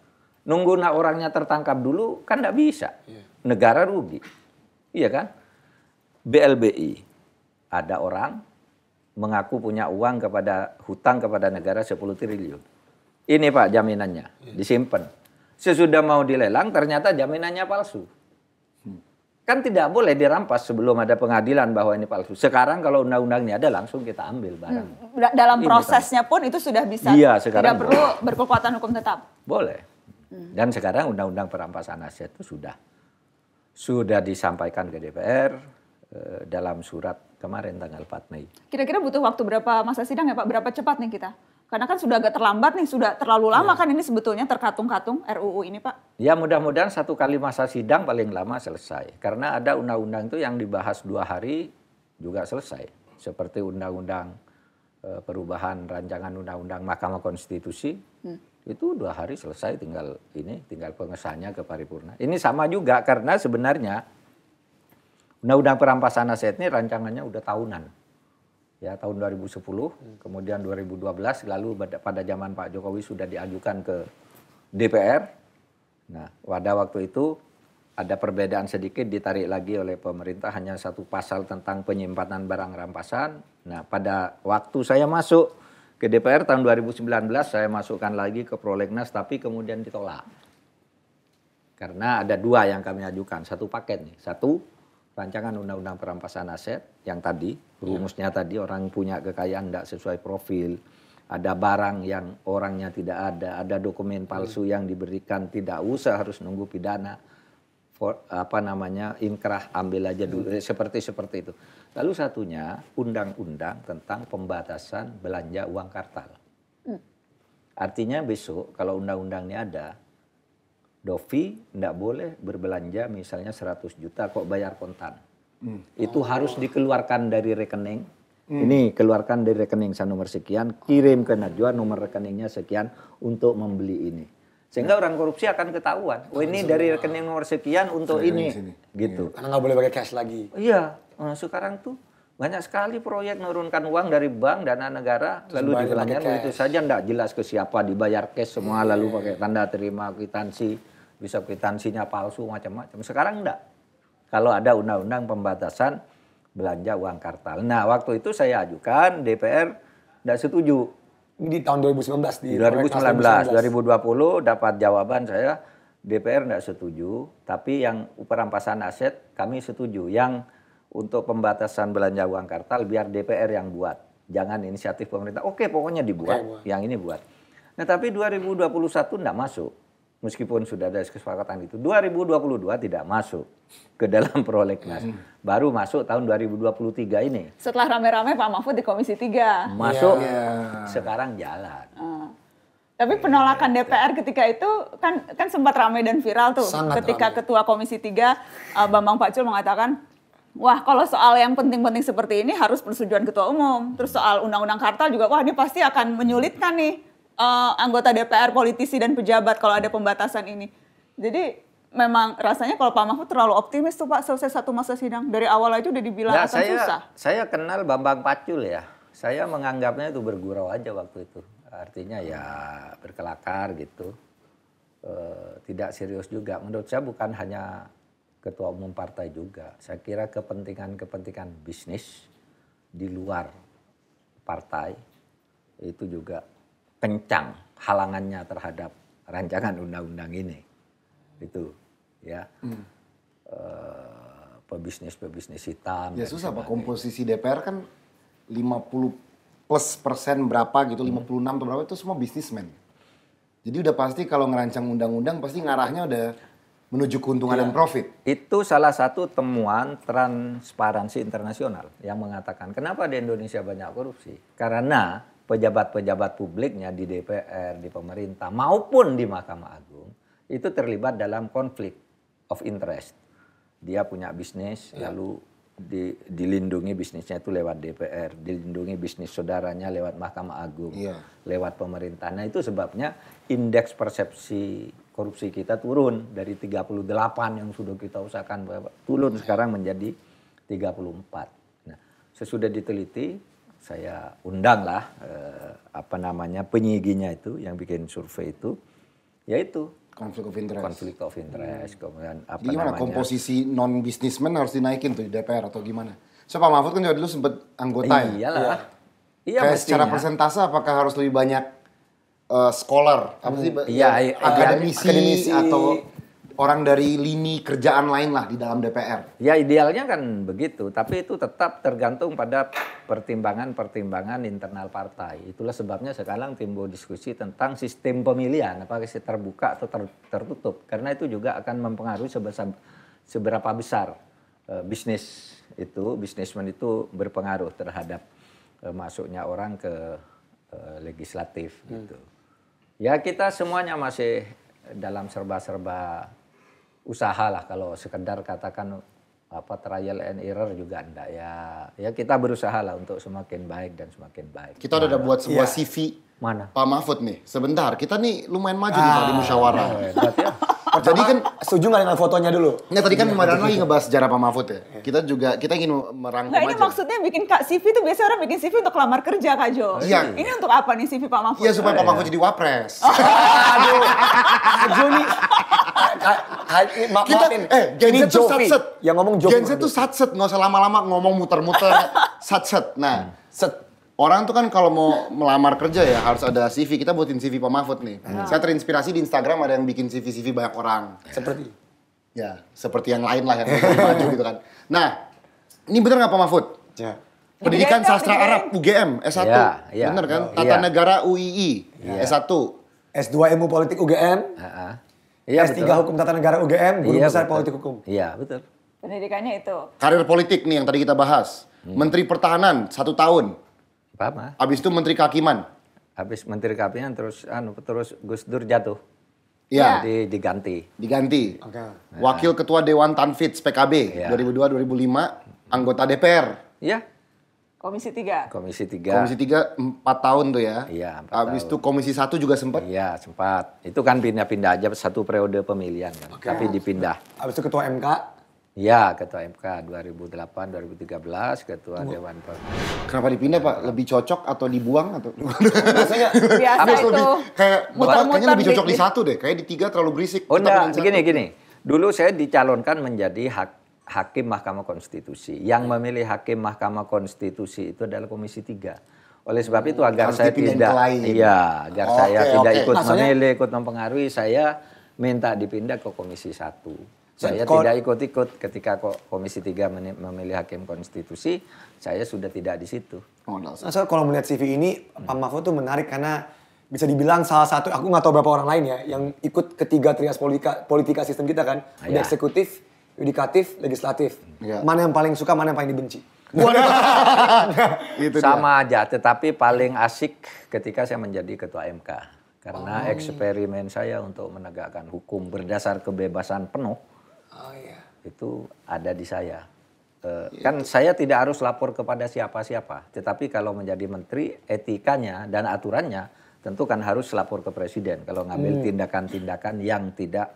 Nunggu nah orangnya tertangkap dulu kan enggak bisa. Yeah. Negara rugi. Iya kan? B L B I. Ada orang mengaku punya uang kepada hutang kepada negara sepuluh triliun. Ini Pak jaminannya, disimpan. Sesudah mau dilelang ternyata jaminannya palsu. Kan tidak boleh dirampas sebelum ada pengadilan bahwa ini palsu. Sekarang kalau undang-undangnya ada langsung kita ambil barang. Hmm. Dalam prosesnya pun itu sudah bisa. Iya, sekarang tidak perlu berkekuatan hukum tetap. Boleh. Hmm. Dan sekarang undang-undang perampasan aset itu sudah sudah disampaikan ke D P R eh, dalam surat kemarin tanggal empat Mei. Kira-kira butuh waktu berapa masa sidang ya Pak? Berapa cepat nih kita? Karena kan sudah agak terlambat nih, sudah terlalu lama ya. Kan ini sebetulnya terkatung-katung R U U ini Pak. Ya mudah-mudahan satu kali masa sidang paling lama selesai. Karena ada undang-undang itu yang dibahas dua hari juga selesai. Seperti undang-undang e, perubahan rancangan undang-undang Mahkamah Konstitusi. Hmm. Itu dua hari selesai tinggal ini, tinggal pengesahannya ke paripurna. Ini sama juga karena sebenarnya undang-undang perampasan aset ini rancangannya udah tahunan. Ya tahun dua ribu sepuluh, kemudian dua ribu dua belas, lalu pada zaman Pak Jokowi sudah diajukan ke D P R. Nah, pada waktu itu ada perbedaan sedikit ditarik lagi oleh pemerintah hanya satu pasal tentang penyimpanan barang rampasan. Nah, pada waktu saya masuk ke D P R tahun dua ribu sembilan belas, saya masukkan lagi ke prolegnas tapi kemudian ditolak. Karena ada dua yang kami ajukan, satu paket nih, satu rancangan undang-undang perampasan aset yang tadi, rumusnya ya. Tadi orang punya kekayaan tidak sesuai profil, ada barang yang orangnya tidak ada, ada dokumen palsu hmm. yang diberikan tidak usah harus nunggu pidana, for, apa namanya inkrah ambil aja dulu, hmm. seperti seperti itu. Lalu satunya undang-undang tentang pembatasan belanja uang kartal. Hmm. Artinya besok kalau undang-undangnya ada, Dovi tidak boleh berbelanja misalnya seratus juta kok bayar kontan. Hmm. Itu oh. harus dikeluarkan dari rekening. Hmm. Ini keluarkan dari rekening saya nomor sekian, kirim ke Najwa nomor rekeningnya sekian untuk membeli ini. Sehingga hmm. orang korupsi akan ketahuan. Oh ini dari rekening nomor sekian untuk saya ini. Sini. Gitu. Karena nggak boleh pakai cash lagi. Iya. Nah, sekarang tuh banyak sekali proyek menurunkan uang dari bank dana negara terus lalu dibelanjakan itu saja tidak jelas ke siapa dibayar cash semua hmm. lalu pakai tanda terima kwitansi. Bisa kwitansinya palsu macam-macam. Sekarang enggak. Kalau ada undang-undang pembatasan belanja uang kartal. Nah waktu itu saya ajukan D P R enggak setuju. Di tahun dua ribu sembilan belas? Di dua ribu sembilan belas, dua ribu dua puluh dapat jawaban saya D P R enggak setuju. Tapi yang perampasan aset kami setuju. Yang untuk pembatasan belanja uang kartal biar D P R yang buat. Jangan inisiatif pemerintah. Oke pokoknya dibuat. Oke, yang ini buat. Nah tapi dua ribu dua puluh satu enggak masuk. Meskipun sudah ada kesepakatan itu, dua ribu dua puluh dua tidak masuk ke dalam prolegnas. Baru masuk tahun dua ribu dua puluh tiga ini. Setelah rame-rame Pak Mahfud di Komisi tiga. Masuk, yeah. sekarang jalan. Uh. Tapi penolakan D P R ketika itu kan kan sempat ramai dan viral tuh. Sangat ketika rame. Ketua Komisi tiga, Bambang Pacul mengatakan, wah kalau soal yang penting-penting seperti ini harus persetujuan Ketua Umum. Terus soal Undang-Undang Kartal juga, wah ini pasti akan menyulitkan nih. Uh, anggota D P R, politisi dan pejabat kalau ada pembatasan ini. Jadi memang rasanya kalau Pak Mahfud terlalu optimis tuh Pak selesai satu masa sidang. Dari awal itu udah dibilang nah, akan saya, susah. Saya kenal Bambang Pacul ya. Saya menganggapnya itu bergurau aja waktu itu. Artinya ya berkelakar gitu. E, tidak serius juga. Menurut saya bukan hanya ketua umum partai juga. Saya kira kepentingan-kepentingan bisnis di luar partai itu juga kencang halangannya terhadap rancangan undang-undang ini, itu ya hmm. e, pebisnis-pebisnis hitam. Ya susah Pak, komposisi D P R kan lima puluh plus persen berapa gitu, hmm. lima puluh enam atau berapa itu semua bisnismen. Jadi udah pasti kalau ngerancang undang-undang pasti ngarahnya udah menuju keuntungan ya. Dan profit. Itu salah satu temuan transparansi internasional yang mengatakan kenapa di Indonesia banyak korupsi karena pejabat-pejabat publiknya di D P R, di pemerintah, maupun di Mahkamah Agung, itu terlibat dalam konflik of interest. Dia punya bisnis, ya. Lalu di, dilindungi bisnisnya itu lewat D P R, dilindungi bisnis saudaranya lewat Mahkamah Agung, ya. Lewat pemerintah. Nah itu sebabnya indeks persepsi korupsi kita turun dari tiga puluh delapan yang sudah kita usahakan, turun sekarang menjadi tiga puluh empat. Nah, sesudah diteliti, saya undanglah eh, apa namanya penyiginya itu yang bikin survei itu, yaitu konflik of interest. Konflik of interest. Hmm. Kemudian apa jadi gimana namanya? Komposisi non businessman harus dinaikin tuh di D P R atau gimana? So Pak Mahfud kan juga dulu sempat anggota. Iyalah. Ya. Iya. Kayak secara persentase apakah harus lebih banyak uh, scholar, apa sih? Hmm. Ya, ya, akademisi, akademisi atau orang dari lini kerjaan lain lah di dalam D P R. Ya idealnya kan begitu, tapi itu tetap tergantung pada pertimbangan-pertimbangan internal partai. Itulah sebabnya sekarang timbul diskusi tentang sistem pemilihan, apakah terbuka atau ter tertutup. Karena itu juga akan mempengaruhi seberapa besar e, bisnis itu, bisnismen itu berpengaruh terhadap e, masuknya orang ke e, legislatif hmm. gitu. Ya kita semuanya masih dalam serba-serba usaha lah, kalau sekedar katakan apa trial and error juga enggak ya. Ya kita berusaha lah untuk semakin baik dan semakin baik. Kita udah buat sebuah ya. C V mana? Pak Mahfud nih. Sebentar, kita nih lumayan maju ah, nih Pak di musyawarah. Ya, ya. Jadi kan setuju nggak dengan fotonya dulu? Nah tadi kan kemarin lagi ngebahas sejarah Pak Mahfud ya. Kita juga kita ingin merangkum nah, ini aja. Ini maksudnya bikin C V tuh biasa orang bikin C V untuk lamar kerja Kak Jo. Iya. Ini untuk apa nih C V Pak Mahfud? Iya supaya Pak Mahfud jadi wapres. Oh. Aduh. Jo nih. Kita eh Gen Z tuh satset. Yang ngomong Jo. Gen Z tuh satset, nggak usah lama-lama ngomong muter-muter satset. Nah, set. Orang tuh kan kalau mau melamar kerja ya harus ada C V. Kita buatin C V Pak Mahfud nih. Hmm. Saya terinspirasi di Instagram ada yang bikin C V C V banyak orang. Seperti? Ya, seperti yang lain lah yang maju gitu kan. Nah, ini bener nggak Pak Mahfud? Ya. Pendidikan ya, Sastra ya. Arab, U G M, S satu. Ya, ya. Bener kan? Tata ya. Negara, U I I, ya. S satu. S dua Ilmu Politik, U G M. Uh-huh. Ya, S tiga betul. Hukum Tata Negara, U G M. Guru ya, Besar betul. Politik Hukum. Iya, betul. Pendidikannya itu. Karir politik nih yang tadi kita bahas. Hmm. Menteri Pertahanan, satu tahun. Apa? Abis itu Menteri Kehakiman. Abis Menteri Kehakiman terus anu terus Gus Dur jatuh. Iya. Di, diganti. Diganti. Oke. Okay. Nah. Wakil Ketua Dewan Tanfitz P K B ya. dua ribu dua sampai dua ribu lima, anggota D P R. Iya. Komisi tiga. Komisi tiga. Komisi tiga empat tahun tuh ya. Iya, abis tahun. Itu Komisi satu juga sempat. Iya, sempat. Itu kan pindah-pindah aja satu periode pemilihan kan. Okay. Tapi dipindah. Abis itu Ketua M K. Ya, Ketua M K dua ribu delapan sampai dua ribu tiga belas, Ketua Tunggu. Dewan Pertahanan. Kenapa dipindah Pak? Lebih cocok atau dibuang atau? Biasanya biasa itu. Lebih, kayak kayaknya lebih cocok di, di satu deh, kayak di tiga terlalu berisik. Oh enggak, gini gini. Dulu saya dicalonkan menjadi hak, hakim Mahkamah Konstitusi. Yang memilih hakim Mahkamah Konstitusi itu adalah Komisi tiga. Oleh sebab itu agar harus saya tidak, iya, agar okay, saya okay. tidak ikut Maksudnya, memilih, ikut mempengaruhi, saya minta dipindah ke Komisi satu. Saya tidak ikut-ikut ketika Komisi tiga memilih hakim konstitusi, saya sudah tidak di situ. Oh, nah, so, kalau melihat C V ini, hmm. Pak Mahfud tuh menarik karena bisa dibilang salah satu, aku nggak tahu berapa orang lain ya, yang ikut ketiga trias politika, politika sistem kita kan, ah, ya. Eksekutif, yudikatif, legislatif. Ya. Mana yang paling suka, mana yang paling dibenci? Itu sama dia. Aja, tetapi paling asik ketika saya menjadi ketua M K. Karena oh. eksperimen saya untuk menegakkan hukum berdasar kebebasan penuh, oh, iya. itu ada di saya. E, ya, kan itu. Saya tidak harus lapor kepada siapa-siapa. Tetapi kalau menjadi menteri, etikanya dan aturannya tentu kan harus lapor ke presiden. Kalau ngambil tindakan-tindakan hmm. yang tidak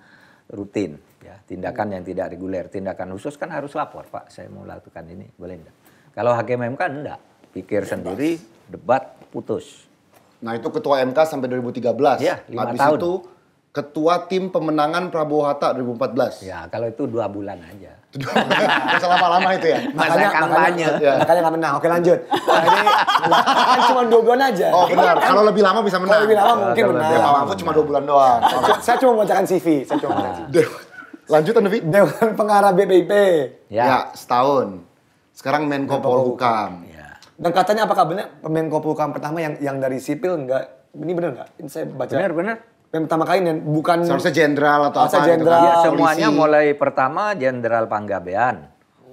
rutin. Ya, tindakan hmm. yang tidak reguler, tindakan khusus kan harus lapor. Pak, saya mau lakukan ini, boleh enggak? Kalau hakim M K enggak. Pikir Bebas. sendiri, debat, putus. Nah itu ketua M K sampai dua ribu tiga belas. Ya, lima tahun. Itu... Ketua Tim Pemenangan Prabowo Hatta dua ribu empat belas. Ya, kalau itu dua bulan aja. Masa lama-lama itu ya? Makanya kampanye. Makanya nggak menang. Oke lanjut. Nah, ini kan cuma dua bulan aja. Oh benar, kalau lebih lama bisa menang. Kalau lebih lama mungkin menang. Pak Mahfud cuma dua bulan doang. Saya cuma membacakan C V. Saya cuma membacakan C V. Lanjut Andovi. Dewan Pengarah B P I P. Ya, setahun. Sekarang Menko Polhukam. Dan katanya apakah benar Menko Polhukam pertama yang yang dari sipil nggak? Ini benar nggak? Ini saya baca. Benar, benar. Yang pertama kali dan bukan seharusnya jenderal atau apa gitu kan. Ya, semuanya polisi. Mulai pertama jenderal Panggabean.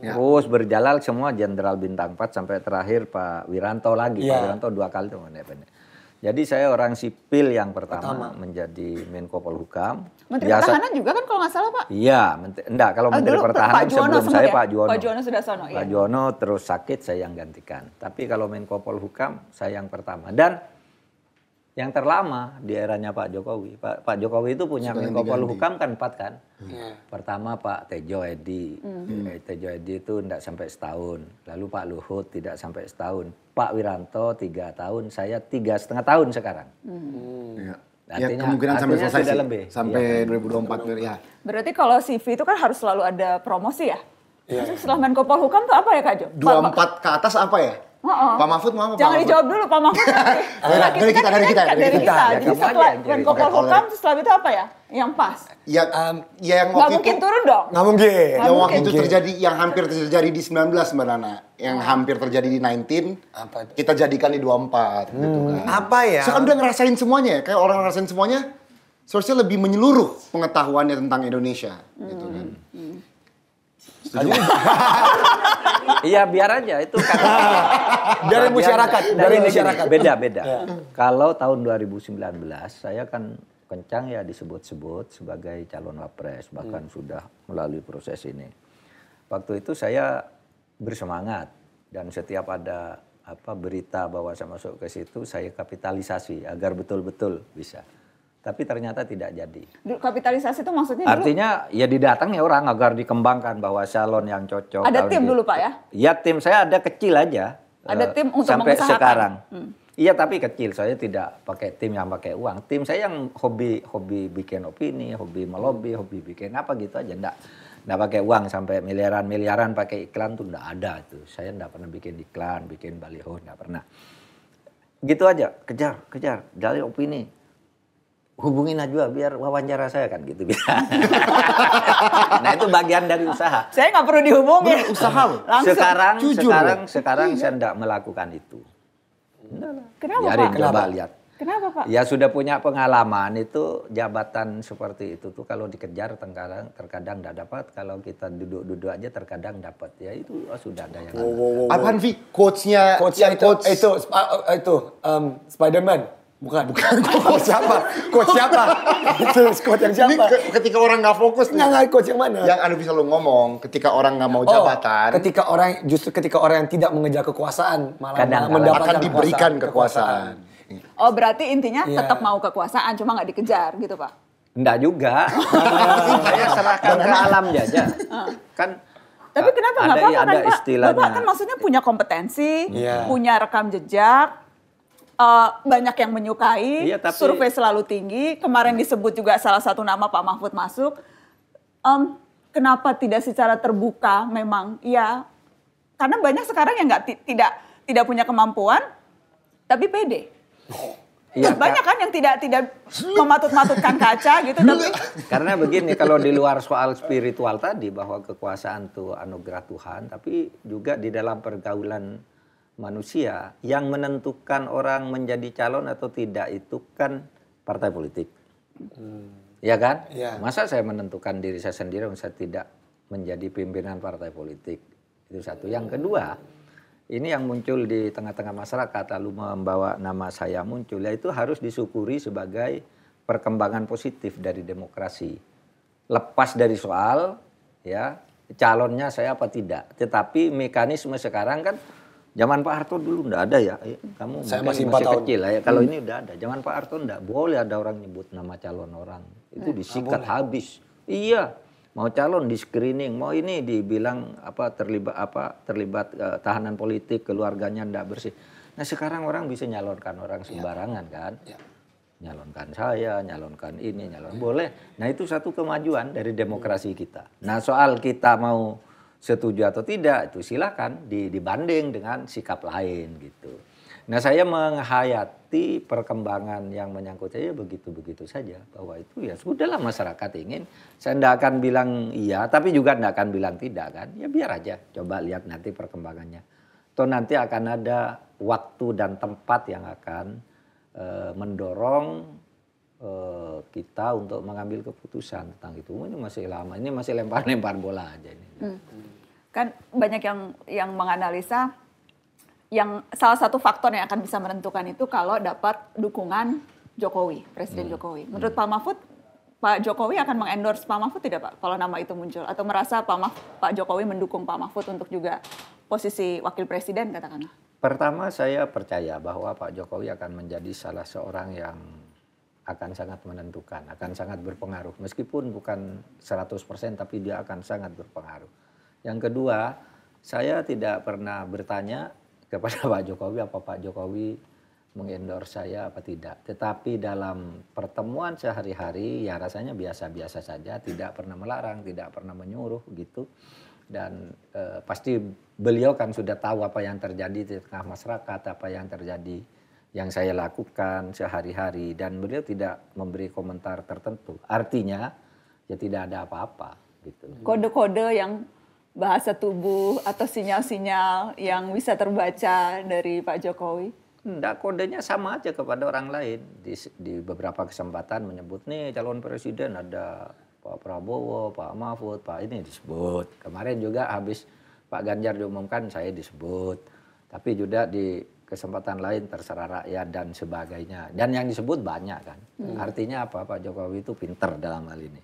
Ya. Terus berjalan semua jenderal bintang empat sampai terakhir Pak Wiranto lagi. Ya. Pak Wiranto dua kali tuh pendek-pendek. Jadi saya orang sipil yang pertama, pertama. menjadi Menko Polhukam. Menteri Biasa, Pertahanan juga kan kalau nggak salah Pak? Iya, enggak kalau oh, Menteri dulu, Pertahanan sebelum saya ya? Pak Juwono. Pak Juwono sudah sono. Pak Juwono iya. terus sakit saya yang gantikan. Tapi kalau Menko Polhukam saya yang pertama dan yang terlama di eranya Pak Jokowi. Pak, Pak Jokowi itu punya Menko Polhukam kan empat kan. Hmm. Pertama Pak Tejo Edi. Hmm. Tejo Edi itu tidak sampai setahun. Lalu Pak Luhut tidak sampai setahun. Pak Wiranto tiga tahun. Saya tiga setengah tahun sekarang. Hmm. Ya. Artinya, ya kemungkinan sampai selesai sudah lebih. Sampai ya, dua ribu dua puluh empat. Ya. Berarti kalau C V itu kan harus selalu ada promosi ya? Ya. Setelah Menko Polhukam itu apa ya Kak Jo? dua puluh empat ke atas apa ya? Oh, oh. Pak Mahfud mau apa? Jangan Pak dijawab dulu Pak Mahfud. Dari kita, dari kita, dari kita. Jadi setelah Menko Polhukam, setelah itu apa ya? Yang pas? Ya, um, ya yang waktu itu. Gak mungkin turun dong. Gak mungkin. Yang waktu itu terjadi, yang hampir terjadi di sembilan belas Mbak Nana. Yang hampir terjadi di sembilan belas, apa? Kita jadikan di dua puluh empat hmm. gitu kan. Apa ya? Saya udah ngerasain semuanya, kayak orang ngerasain semuanya. Source-nya lebih menyeluruh pengetahuannya tentang Indonesia hmm. gitu kan. Hmm. Iya biar aja itu kata dari masyarakat, dari masyarakat beda-beda. Ya. Kalau tahun dua ribu sembilan belas saya kan kencang ya disebut-sebut sebagai calon wapres, bahkan hmm. sudah melalui proses ini. Waktu itu saya bersemangat dan setiap ada apa berita bahwa saya masuk ke situ saya kapitalisasi agar betul-betul bisa. Tapi ternyata tidak jadi. Kapitalisasi itu maksudnya dulu? Artinya ya didatangi orang agar dikembangkan bahwa salon yang cocok. Ada tim di, dulu Pak ya? Ya tim saya ada kecil aja. Ada uh, tim untuk sampai sekarang. Iya hmm. tapi kecil, saya tidak pakai tim yang pakai uang. Tim saya yang hobi hobi bikin opini, hobi melobi, hobi bikin apa gitu aja. Nggak, nggak pakai uang sampai miliaran-miliaran pakai iklan tuh nggak ada. Tuh. Saya nggak pernah bikin iklan, bikin baliho, nggak pernah. Gitu aja, kejar, kejar, dari opini. Hubungin aja biar wawancara saya kan gitu biasa. Nah itu bagian dari usaha. Saya nggak perlu dihubungin. Usaha langsung. Sekarang, jujur, sekarang, ya? sekarang iya. saya nggak melakukan itu. Kenapa Jadi, Pak? Kenapa? Lihat. Kenapa Pak? Ya sudah punya pengalaman itu jabatan seperti itu tuh kalau dikejar terkadang terkadang nggak dapat. Kalau kita duduk-duduk aja terkadang dapat. Ya itu oh, sudah ada yang. Apaan Vi? Coachnya? Coachnya itu coach. itu, itu um, Spiderman. Bukan, bukan. Coach siapa? Coach siapa? Itu coach yang siapa? Ini ketika orang nggak fokus nih. Nggak, coach yang mana? Yang Andovi selalu ngomong, ketika orang nggak mau jabatan. Oh, ketika orang, justru ketika orang yang tidak mengejar kekuasaan. Malah kadang mendapatkan diberikan kekuasaan. kekuasaan. Oh berarti intinya yeah. tetap mau kekuasaan, cuma nggak dikejar gitu Pak? Nggak juga. Saya serahkan ke alam aja. Kan. Tapi kenapa nggak apa-apa kan Pak? Bapak kan maksudnya punya kompetensi, yeah. punya rekam jejak. Uh, banyak yang menyukai, iya, tapi... survei selalu tinggi. Kemarin disebut juga salah satu nama Pak Mahfud masuk. Um, kenapa tidak secara terbuka memang? Ya, karena banyak sekarang yang nggak tidak tidak punya kemampuan, tapi pede. Iya, banyak kan yang tidak tidak mematut-matutkan kaca gitu. Tapi... Karena begini, kalau di luar soal spiritual tadi bahwa kekuasaan itu anugerah Tuhan, tapi juga di dalam pergaulan manusia yang menentukan orang menjadi calon atau tidak itu kan partai politik, hmm. ya kan? Ya. Masa saya menentukan diri saya sendiri, saya tidak menjadi pimpinan partai politik itu satu. Yang kedua, ini yang muncul di tengah-tengah masyarakat lalu membawa nama saya muncul, ya itu harus disyukuri sebagai perkembangan positif dari demokrasi. Lepas dari soal, ya calonnya saya apa tidak, tetapi mekanisme sekarang kan. Zaman Pak Harto dulu nggak ada ya, kamu saya masih, masih kecil lah ya. Kalau hmm. ini udah ada, zaman Pak Harto nggak boleh ada orang nyebut nama calon orang, itu eh, disikat habis. Iya, mau calon di screening, mau ini dibilang apa terlibat apa terlibat uh, tahanan politik, keluarganya nggak bersih. Nah sekarang orang bisa nyalonkan orang sembarangan ya. kan, ya. nyalonkan saya, nyalonkan ini, nyalon ya. boleh. Nah itu satu kemajuan dari demokrasi kita. Nah soal kita mau setuju atau tidak itu silakan dibanding dengan sikap lain gitu. Nah saya menghayati perkembangan yang menyangkut saya begitu-begitu saja bahwa itu ya sudahlah masyarakat ingin. Saya tidak akan bilang iya tapi juga tidak akan bilang tidak kan. Ya biar aja coba lihat nanti perkembangannya. Toh nanti akan ada waktu dan tempat yang akan e, mendorong e, kita untuk mengambil keputusan tentang itu. Ini masih lama, ini masih lempar-lempar bola aja ini. Hmm. Kan banyak yang yang menganalisa yang salah satu faktor yang akan bisa menentukan itu kalau dapat dukungan Jokowi, Presiden hmm. Jokowi. Menurut hmm. Pak Mahfud, Pak Jokowi akan mengendorse Pak Mahfud tidak Pak kalau nama itu muncul atau merasa Pak Mahfud, Pak Jokowi mendukung Pak Mahfud untuk juga posisi wakil presiden katakanlah. Pertama saya percaya bahwa Pak Jokowi akan menjadi salah seorang yang akan sangat menentukan, akan sangat berpengaruh. Meskipun bukan seratus persen tapi dia akan sangat berpengaruh. Yang kedua, saya tidak pernah bertanya kepada Pak Jokowi apa Pak Jokowi mengendorse saya apa tidak. Tetapi dalam pertemuan sehari-hari ya rasanya biasa-biasa saja, tidak pernah melarang, tidak pernah menyuruh gitu. Dan eh, pasti beliau kan sudah tahu apa yang terjadi di tengah masyarakat, apa yang terjadi yang saya lakukan sehari-hari. Dan beliau tidak memberi komentar tertentu. Artinya ya tidak ada apa-apa. Gitu. Kode-kode yang bahasa tubuh atau sinyal-sinyal yang bisa terbaca dari Pak Jokowi? Enggak, kodenya sama aja kepada orang lain. Di, di beberapa kesempatan menyebut nih calon presiden ada Pak Prabowo, Pak Mahfud, Pak ini disebut. Kemarin juga habis Pak Ganjar diumumkan saya disebut. Tapi juga di kesempatan lain terserah rakyat dan sebagainya. Dan yang disebut banyak kan. Hmm. Artinya apa? Pak Jokowi itu pinter dalam hal ini.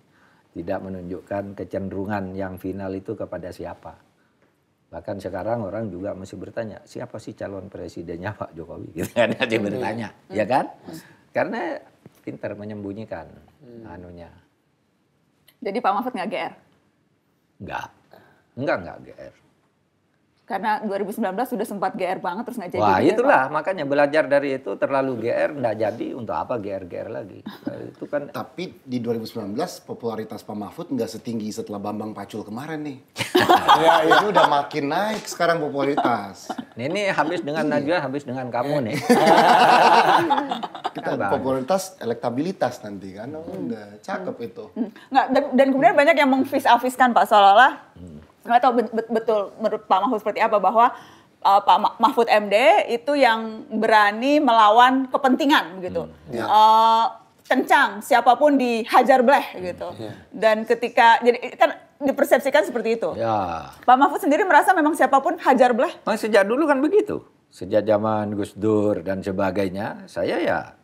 Tidak menunjukkan kecenderungan yang final itu kepada siapa. Bahkan sekarang orang juga masih bertanya, siapa sih calon presidennya Pak Jokowi? Gitu kan, masih bertanya, hmm. ya kan? Hmm. Karena pintar menyembunyikan hmm. anunya. Jadi Pak Mahfud nggak G R? Nggak, nggak nggak G R. Karena dua ribu sembilan belas sudah sempat G R banget terus nggak jadi. Wah itulah, Pak. Makanya belajar dari itu terlalu G R, nggak jadi untuk apa G R-G R lagi. Itu kan. Tapi di dua ribu sembilan belas popularitas Pak Mahfud nggak setinggi setelah Bambang Pacul kemarin nih. Ya itu udah makin naik sekarang popularitas. Ini, ini habis dengan Najwa, habis dengan kamu nih. Kita nah, popularitas, elektabilitas nanti kan, oh, hmm. udah cakep hmm. itu. Nggak, dan, dan kemudian banyak yang mengvis-aviskan Pak seolah-olah. Hmm. Nggak tahu betul menurut Pak Mahfud seperti apa bahwa uh, Pak Mahfud M D itu yang berani melawan kepentingan gitu. Hmm, ya. uh, kencang, siapapun dihajar bleh gitu. Ya. Dan ketika, jadi kan dipersepsikan seperti itu. Ya. Pak Mahfud sendiri merasa memang siapapun hajar bleh. Nah, sejak dulu kan begitu. Sejak zaman Gus Dur dan sebagainya, saya ya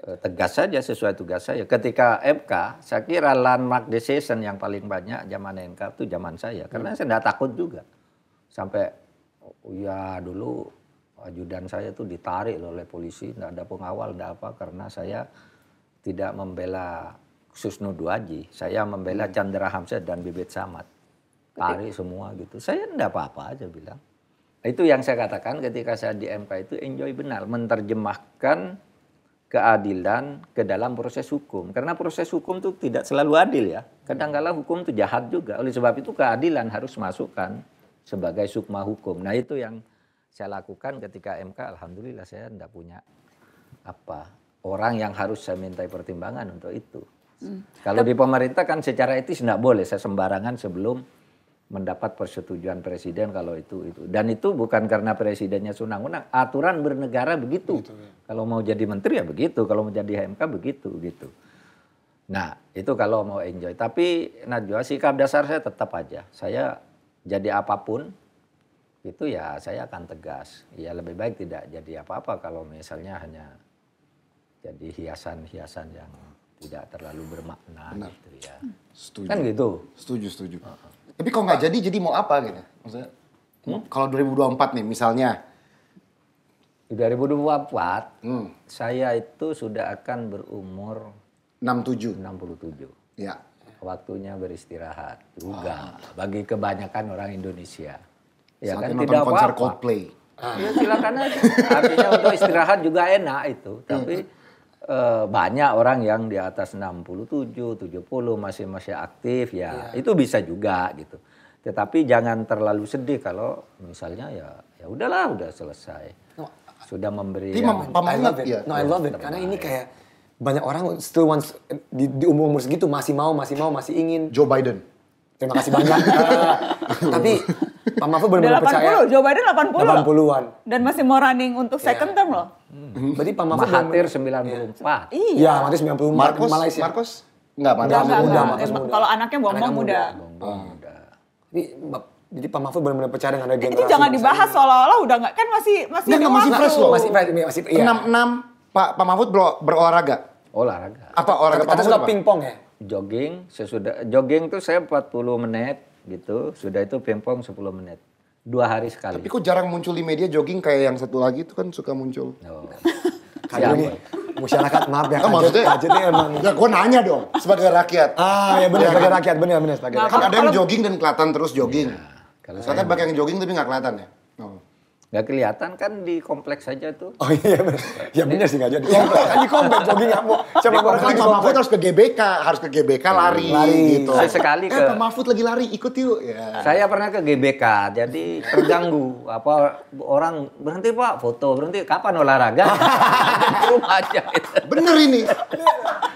tegas saja sesuai tugas saya. Ketika M K, saya kira landmark decision yang paling banyak zaman M K itu zaman saya. Karena saya tidak takut juga. Sampai, oh ya dulu ajudan saya itu ditarik oleh polisi, tidak ada pengawal, tidak apa. Karena saya tidak membela Susno Duaji, saya membela Chandra Hamzah dan Bibit Samad. Tarik semua gitu. Saya tidak apa-apa aja bilang. Itu yang saya katakan ketika saya di M K itu enjoy benar. Menerjemahkan keadilan ke dalam proses hukum. Karena proses hukum itu tidak selalu adil ya. Kadang-kala hukum itu jahat juga. Oleh sebab itu keadilan harus masukkan sebagai sukma hukum. Nah itu yang saya lakukan ketika M K. Alhamdulillah saya tidak punya apa orang yang harus saya mintai pertimbangan untuk itu. Hmm. Kalau di pemerintah kan secara etis tidak boleh. Saya sembarangan sebelum mendapat persetujuan presiden kalau itu itu dan itu bukan karena presidennya sunang-unang, aturan bernegara begitu. Begitu ya. Kalau mau jadi menteri ya begitu, kalau mau jadi H M K begitu gitu. Nah itu kalau mau enjoy. Tapi Najwa sikap dasar saya tetap aja. Saya jadi apapun itu ya saya akan tegas. Ya lebih baik tidak jadi apa-apa kalau misalnya hanya jadi hiasan-hiasan yang tidak terlalu bermakna. Benar. Gitu ya. Setuju. Kan gitu. Setuju, setuju. Uh-huh. Tapi kalau nggak jadi, jadi mau apa gitu? Maksudnya, hmm? Kalau dua ribu dua puluh empat nih misalnya. dua ribu dua puluh empat, hmm. saya itu sudah akan berumur enam puluh tujuh. Ya. Waktunya beristirahat juga. Ah. Bagi kebanyakan orang Indonesia. Ya saat kan tidak apa-apa. Konser Coldplay. Ah. Ya silakan aja. Artinya untuk istirahat juga enak itu. Tapi banyak orang yang di atas enam puluh tujuh, tujuh puluh masih masih aktif ya, ya itu bisa juga gitu. Tetapi jangan terlalu sedih kalau misalnya ya ya udahlah udah selesai. No, sudah memberi. I love it. Yeah. No, I love it. Karena ini kayak banyak orang still wants di, di umur umur segitu masih mau masih mau masih ingin. Joe Biden. Terima kasih banyak. Tapi Pak Mahfud benar-benar percaya. Joe Biden delapan puluh. delapan puluhan. Dan masih mau running untuk second yeah. term loh. Hmm. Berarti Pak Mahfud Mahathir sembilan puluh empat. Iya, ya, Mahathir sembilan puluh empat. Markus, Malaysia. Markus? Enggak, Markus muda. Kalau anaknya bombong muda. Bombong muda. Jadi, jadi Pak Mahfud benar-benar percaya dengan generasi. Itu jangan dibahas seolah-olah udah enggak. Kan masih masih nah, masih fresh loh. Masih fresh, masih iya. enam puluh enam Pak Pak Mahfud berolahraga. Olahraga. Apa olahraga? Kata suka pingpong ya? Jogging, sesudah jogging tuh saya empat puluh menit gitu, sudah itu pingpong sepuluh menit. Dua hari sekali. Tapi kok jarang muncul di media jogging kayak yang satu lagi itu kan suka muncul. Oh. Siapa? Nih, masyarakat maaf ya. Kan maksudnya, maksudnya emang. Ya gue nanya dong sebagai rakyat. Ah ya benar ya, sebagai kan? Rakyat benar benar sebagai. Nah, rakyat. Kan ada yang jogging dan kelihatan terus jogging. Ya, kalau saya banyak yang jogging tapi nggak kelihatan ya. Oh. Nggak kelihatan kan di kompleks saja tuh. Oh iya, bener. Ya bener sih, nggak jadi. Di kompleks, jadi nggak mau. Siapa orang lagi Pak Mahfud harus ke G B K, harus ke G B K lari, lari gitu. Saya sekali ke... Eh, Pak Mahfud lagi lari, ikut yuk. Ya. Saya pernah ke G B K, jadi terganggu. Apa orang, berhenti Pak, foto, berhenti. Kapan olahraga? Rumah aja. Bener ini.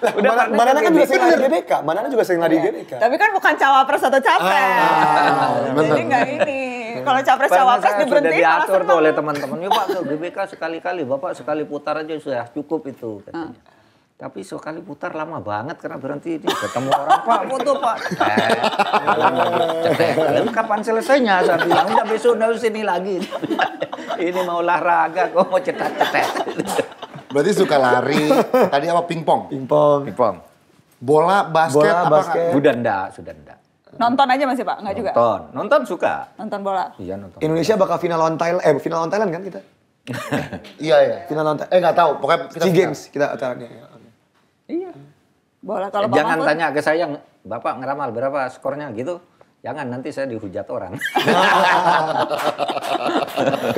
Udah, Manana kan juga sering lari G B K. Manana juga sering lari G B K. Tapi kan bukan cawapres atau capres. Jadi nggak ini. Kalau capres-cawapres diberhentiin malah seneng. Diatur oleh teman-teman, ya Pak ke G B K sekali-kali, Bapak sekali putar aja sudah cukup itu katanya. Hmm. Tapi sekali putar lama banget karena berhenti ini ketemu orang Pak, foto Pak. Eh, lalu kapan selesainya? Saya bilang udah besok udah sini lagi. Ini mau olahraga kok mau cetak-cetak. Berarti suka lari, tadi apa pingpong? Pingpong. Pingpong. Bola, basket, bola, basket. Udah enggak, sudah enggak. Nonton aja masih Pak, enggak juga? Nonton, nonton suka. Nonton bola? Iya nonton. Indonesia bakal final lawan Thailand, eh final lawan Thailand kan kita? Iya iya. Final lawan Thailand, eh nggak tahu. Pokoknya kita games kita Thailandnya. Iya. Bola kalau Pak jangan tanya ke saya, Bapak ngeramal berapa skornya gitu. Jangan, nanti saya dihujat orang.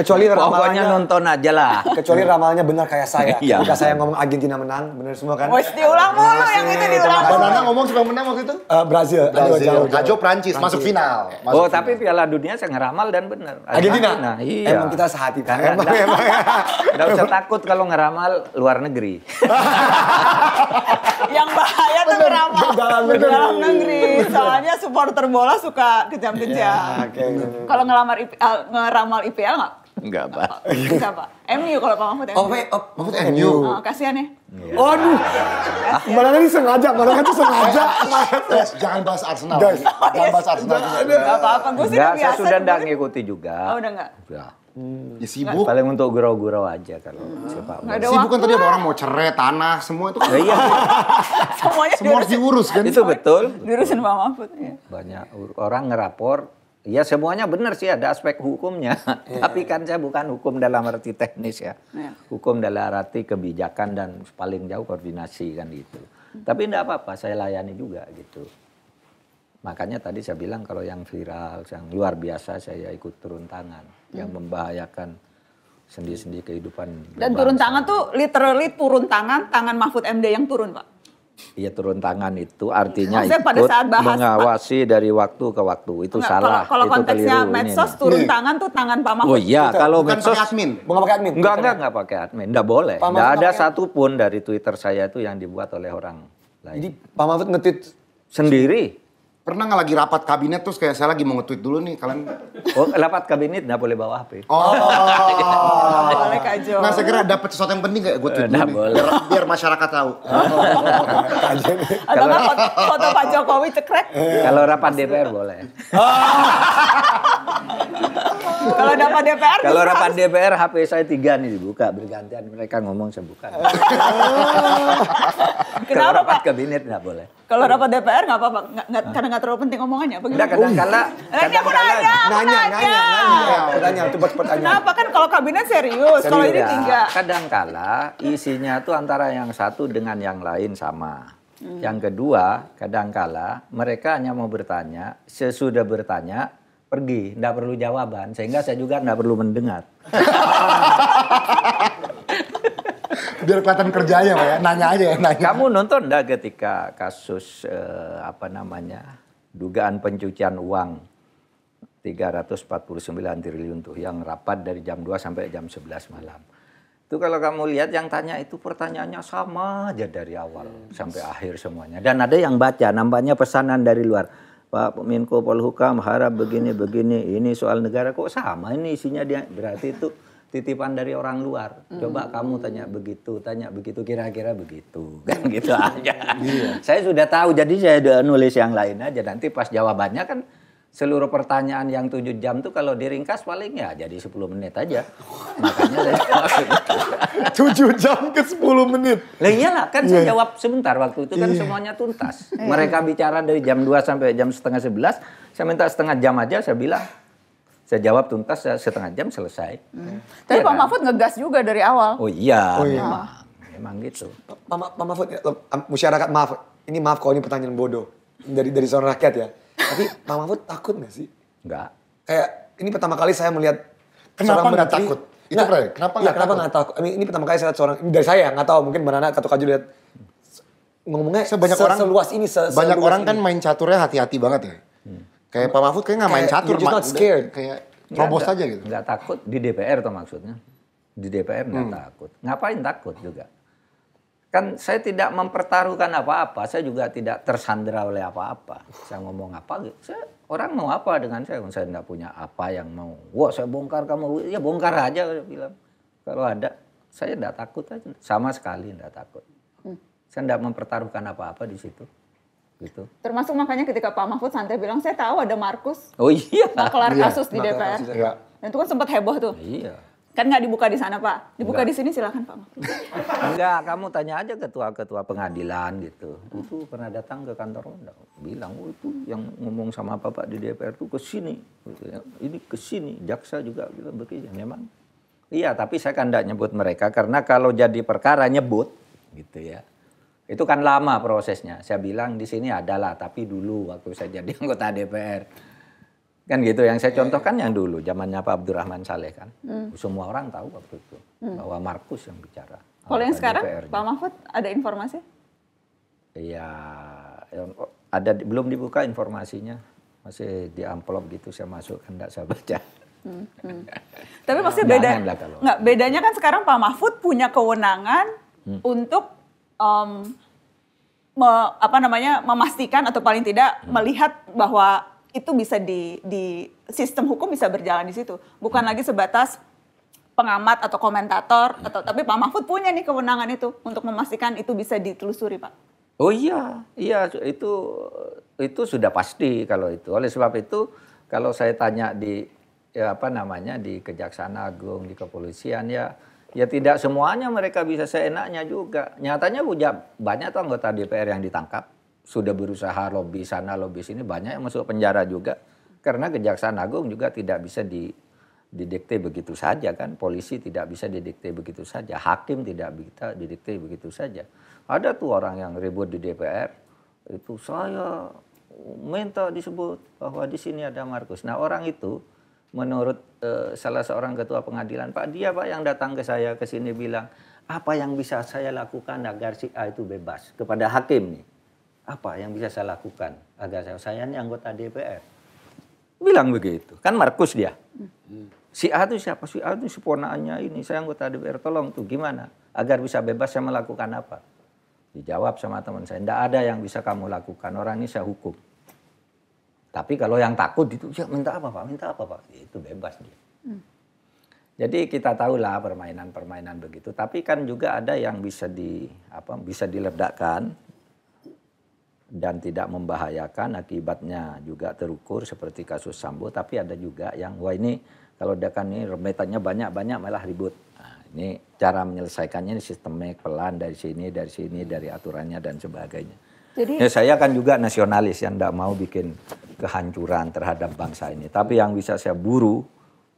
Kecuali ramalnya nonton aja lah. Kecuali ramalnya benar kayak saya. Jika saya ngomong Argentina menang, benar semua kan? Wes diulang mulu yang itu diulang. Banana ngomong suka menang waktu itu? Brazil. Brazil. Ajo Prancis masuk final. Oh tapi Piala Dunia saya ngeramal dan benar. Argentina. Emang kita sehati kan? Emang. Gak usah takut kalau ngeramal luar negeri. Yang bahaya tuh ngeramal dalam negeri. Soalnya supporter bola suka suka kejam-kejam. Kalau ngelamar ngeramal I P L nggak? Nggak Pak. Nggak Pak. M U kalau Pak Mahfud. Oh, Mahfud M U. Kasihan ya. Waduh. Malah ini sengaja, malah itu sengaja. Jangan bahas Arsenal. Jangan bahas Arsenal. Nggak apa-apa. Gue sih udah biasa. Saya sudah nggak ngikuti juga. Oh udah nggak? Udah. Ya sibuk. Paling untuk gurau-gurau aja kalau siapa. Sibuk kan tadi ada orang mau cerai tanah semua itu. Iya. Semuanya semua diurus kan. Itu betul. Diurusin Pak Mahfud. Banyak orang ngerapor. Ya semuanya benar sih ada aspek hukumnya. Tapi kan saya bukan hukum dalam arti teknis ya. Hukum dalam arti kebijakan dan paling jauh koordinasi kan gitu. Tapi enggak apa-apa saya layani juga gitu. Makanya tadi saya bilang kalau yang viral, yang luar biasa saya ikut turun tangan. Hmm. Yang membahayakan sendi-sendi kehidupan. Dan berbangsa. Turun tangan tuh literally turun tangan, tangan Mahfud M D yang turun Pak? Iya turun tangan itu artinya maksudnya ikut pada saat bahas, mengawasi Pak. Dari waktu ke waktu. Itu nggak, salah, kalau, kalau itu konteksnya keliru. Medsos ini, turun nih. Tangan tuh tangan Pak Mahfud. Oh iya Twitter. Kalau bukan medsos. Bukan pakai admin? Bukan pakai admin? Enggak, enggak, enggak pakai admin. Enggak boleh. Enggak ada satupun dari Twitter saya itu yang dibuat oleh orang lain. Jadi Pak Mahfud nge-tweet sendiri? Pernah nggak lagi rapat kabinet terus kayak saya lagi mau nge-tweet dulu nih kalian. Oh rapat kabinet nggak boleh bawa H P. Oh. Nah segera dapat sesuatu yang penting kayak gue tweet dulu nih. Biar masyarakat tahu. Atau foto Pak Jokowi cekrek. Kalau rapat D P R boleh. Kalau dapat D P R. Kalau rapat D P R H P saya tiga nih dibuka bergantian mereka ngomong saya buka. Kalau rapat kabinet nggak boleh. Kalau rapat D P R nggak apa-apa, karena nggak terlalu penting omongannya. Nggak kadang-kala. Nanti aku nanya, nanya, nanya, nanya, coba pertanyaan. Kenapa kan kalau kabinet serius, kalau ini enggak. Kadang-kala isinya tuh antara yang satu dengan yang lain sama. Yang kedua, kadang-kala mereka hanya mau bertanya, sesudah bertanya pergi, nggak perlu jawaban, sehingga saya juga nggak perlu mendengar. Biar kelihatan kerjanya Pak ya, nanya aja ya, nanya. Kamu nonton enggak ketika kasus eh, apa namanya, dugaan pencucian uang tiga ratus empat puluh sembilan triliun tuh yang rapat dari jam dua sampai jam sebelas malam. Itu kalau kamu lihat yang tanya itu pertanyaannya sama aja dari awal sampai akhir semuanya. Dan ada yang baca, nampaknya pesanan dari luar. Pak Menko Polhukam harap begini-begini, ini soal negara kok sama ini isinya dia. Berarti itu titipan dari orang luar. Coba hmm. kamu tanya begitu, tanya begitu, kira-kira begitu. Kan gitu aja. Iya. Saya sudah tahu, jadi saya udah nulis yang lain aja. Nanti pas jawabannya kan seluruh pertanyaan yang tujuh jam tuh kalau diringkas paling ya jadi sepuluh menit aja. Makanya saya jawab tujuh jam ke sepuluh menit? Lah iyalah, kan saya yeah. jawab sebentar waktu itu kan yeah. semuanya tuntas. Yeah. Mereka bicara dari jam dua sampai jam setengah sebelas. Saya minta setengah jam aja, saya bilang. Saya jawab tuntas setengah jam selesai. Hmm. Tapi ya Pak kan? Mahfud ngegas juga dari awal. Oh iya, oh, iya. memang, memang gitu. Pak Mahfud, masyarakat maaf, ini maaf kalau ini pertanyaan bodoh dari dari seorang rakyat ya. Tapi Pak Mahfud takut nggak sih? Nggak. Kayak ini pertama kali saya melihat Kenapa nggak takut? Itu nah, pernah, kenapa nggak ya, takut? takut? Ini, ini pertama kali saya lihat seorang, dari saya nggak tahu, mungkin Mbak Nana atau Kak Ju lihat ngomongnya sebanyak orang, seluas ini. Se banyak orang ini. Kan main caturnya hati-hati banget ya. Hmm. Kayak Pak Mahfud kayak nggak main catur. You're just not scared. Kayak robos aja gitu. Nggak takut di D P R tuh maksudnya. Di D P R nggak hmm. takut. Ngapain takut juga? Kan saya tidak mempertaruhkan apa-apa. Saya juga tidak tersandera oleh apa-apa. Saya ngomong apa gitu. Saya, orang mau apa dengan saya? Saya tidak punya apa yang mau. Wah saya bongkar kamu. Ya bongkar aja. Saya bilang. Kalau ada. Saya tidak takut aja. Sama sekali tidak takut. Hmm. Saya tidak mempertaruhkan apa-apa di situ. Gitu. Termasuk makanya ketika Pak Mahfud santai bilang. Saya tahu ada Markus. Oh iya. Kelar iya, kasus di D P R. Kasus, iya. Dan itu kan sempat heboh tuh. Iya. Kan nggak dibuka di sana Pak, dibuka enggak. Di sini silakan Pak. Enggak, kamu tanya aja ketua-ketua pengadilan gitu. Itu pernah datang ke kantor Undang, bilang, oh itu yang ngomong sama Bapak di D P R itu ke sini, ini ke sini. Jaksa juga bilang begitu, memang. Iya, tapi saya kan nggak nyebut mereka karena kalau jadi perkara nyebut, gitu ya. Itu kan lama prosesnya. Saya bilang di sini adalah, tapi dulu waktu saya jadi anggota D P R. Kan gitu, yang saya contohkan yang dulu, zamannya Pak Abdurrahman Saleh kan. Hmm. Semua orang tahu waktu itu, hmm. bahwa Markus yang bicara. Kalau yang sekarang, Pak Mahfud ada informasi? Iya, ada, belum dibuka informasinya. Masih di amplop gitu, saya masukkan, enggak saya baca. Hmm. Hmm. Tapi pasti beda, nggak, bedanya kan sekarang Pak Mahfud punya kewenangan hmm. untuk... Um, me, apa namanya, memastikan atau paling tidak hmm. melihat bahwa... itu bisa di, di sistem hukum bisa berjalan di situ, bukan lagi sebatas pengamat atau komentator atau tapi Pak Mahfud punya nih kewenangan itu untuk memastikan itu bisa ditelusuri Pak. Oh iya, iya itu itu sudah pasti kalau itu. Oleh sebab itu kalau saya tanya di ya apa namanya di Kejaksaan Agung, di kepolisian ya ya tidak semuanya mereka bisa seenaknya juga. Nyatanya banyak tuh anggota D P R yang ditangkap. Sudah berusaha lobby sana, lobby sini, banyak yang masuk penjara juga. Karena Kejaksaan Agung juga tidak bisa didikte begitu saja kan. Polisi tidak bisa didikte begitu saja. Hakim tidak bisa didikte begitu saja. Ada tuh orang yang ribut di D P R, itu saya minta disebut bahwa di sini ada Markus. Nah orang itu menurut eh, salah seorang ketua pengadilan, Pak dia Pak yang datang ke saya ke sini bilang, apa yang bisa saya lakukan agar si A itu bebas kepada hakim nih. Apa yang bisa saya lakukan agar saya, saya ini anggota D P R. Bilang begitu. Kan Markus dia. Si A itu siapa? Si A itu si ponakannya ini. Saya anggota D P R, tolong tuh gimana? Agar bisa bebas saya melakukan apa? Dijawab sama teman saya, tidak ada yang bisa kamu lakukan. Orang ini saya hukum. Tapi kalau yang takut itu, ya minta apa Pak? Minta apa Pak? Itu bebas dia. Hmm. Jadi kita tahulah permainan-permainan begitu. Tapi kan juga ada yang bisa di apa bisa diledakkan. Dan tidak membahayakan akibatnya juga terukur seperti kasus Sambo. Tapi ada juga yang wah ini kalau ledakan ini remetannya banyak-banyak malah ribut. Nah, ini cara menyelesaikannya ini sistemik pelan dari sini, dari sini, dari aturannya dan sebagainya. Jadi ya, saya kan juga nasionalis yang tidak mau bikin kehancuran terhadap bangsa ini. Tapi yang bisa saya buru,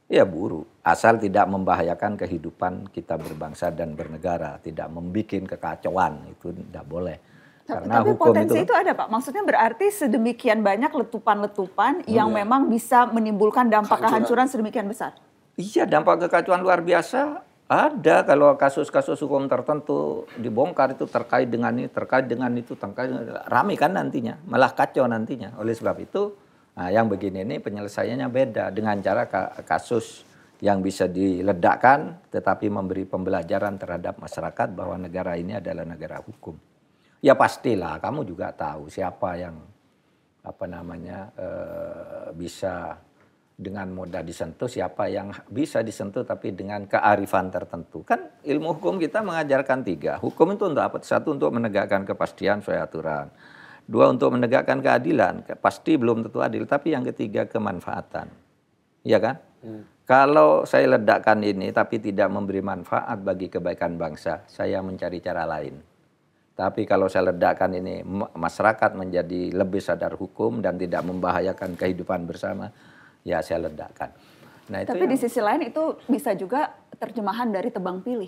ya buru. Asal tidak membahayakan kehidupan kita berbangsa dan bernegara. Tidak membuat kekacauan, itu tidak boleh. Karena tapi potensi itu, itu ada Pak, maksudnya berarti sedemikian banyak letupan-letupan hmm, yang ya. memang bisa menimbulkan dampak Kacuran. kehancuran sedemikian besar. Iya dampak kekacauan luar biasa ada kalau kasus-kasus hukum tertentu dibongkar itu terkait dengan ini, terkait dengan itu, terkait rame kan nantinya, malah kacau nantinya. Oleh sebab itu nah, yang begini ini penyelesaiannya beda dengan cara kasus yang bisa diledakkan tetapi memberi pembelajaran terhadap masyarakat bahwa negara ini adalah negara hukum. Ya pastilah kamu juga tahu siapa yang apa namanya eh, bisa dengan mudah disentuh, siapa yang bisa disentuh tapi dengan kearifan tertentu. Kan ilmu hukum kita mengajarkan tiga. Hukum itu untuk apa? Satu untuk menegakkan kepastian sesuai aturan. Dua untuk menegakkan keadilan. Pasti belum tentu adil tapi yang ketiga kemanfaatan. Iya kan? Hmm. Kalau saya ledakkan ini tapi tidak memberi manfaat bagi kebaikan bangsa, saya mencari cara lain. Tapi kalau saya ledakkan ini masyarakat menjadi lebih sadar hukum dan tidak membahayakan kehidupan bersama, ya saya ledakkan. Nah, itu tapi yang... di sisi lain itu bisa juga terjemahan dari tebang pilih.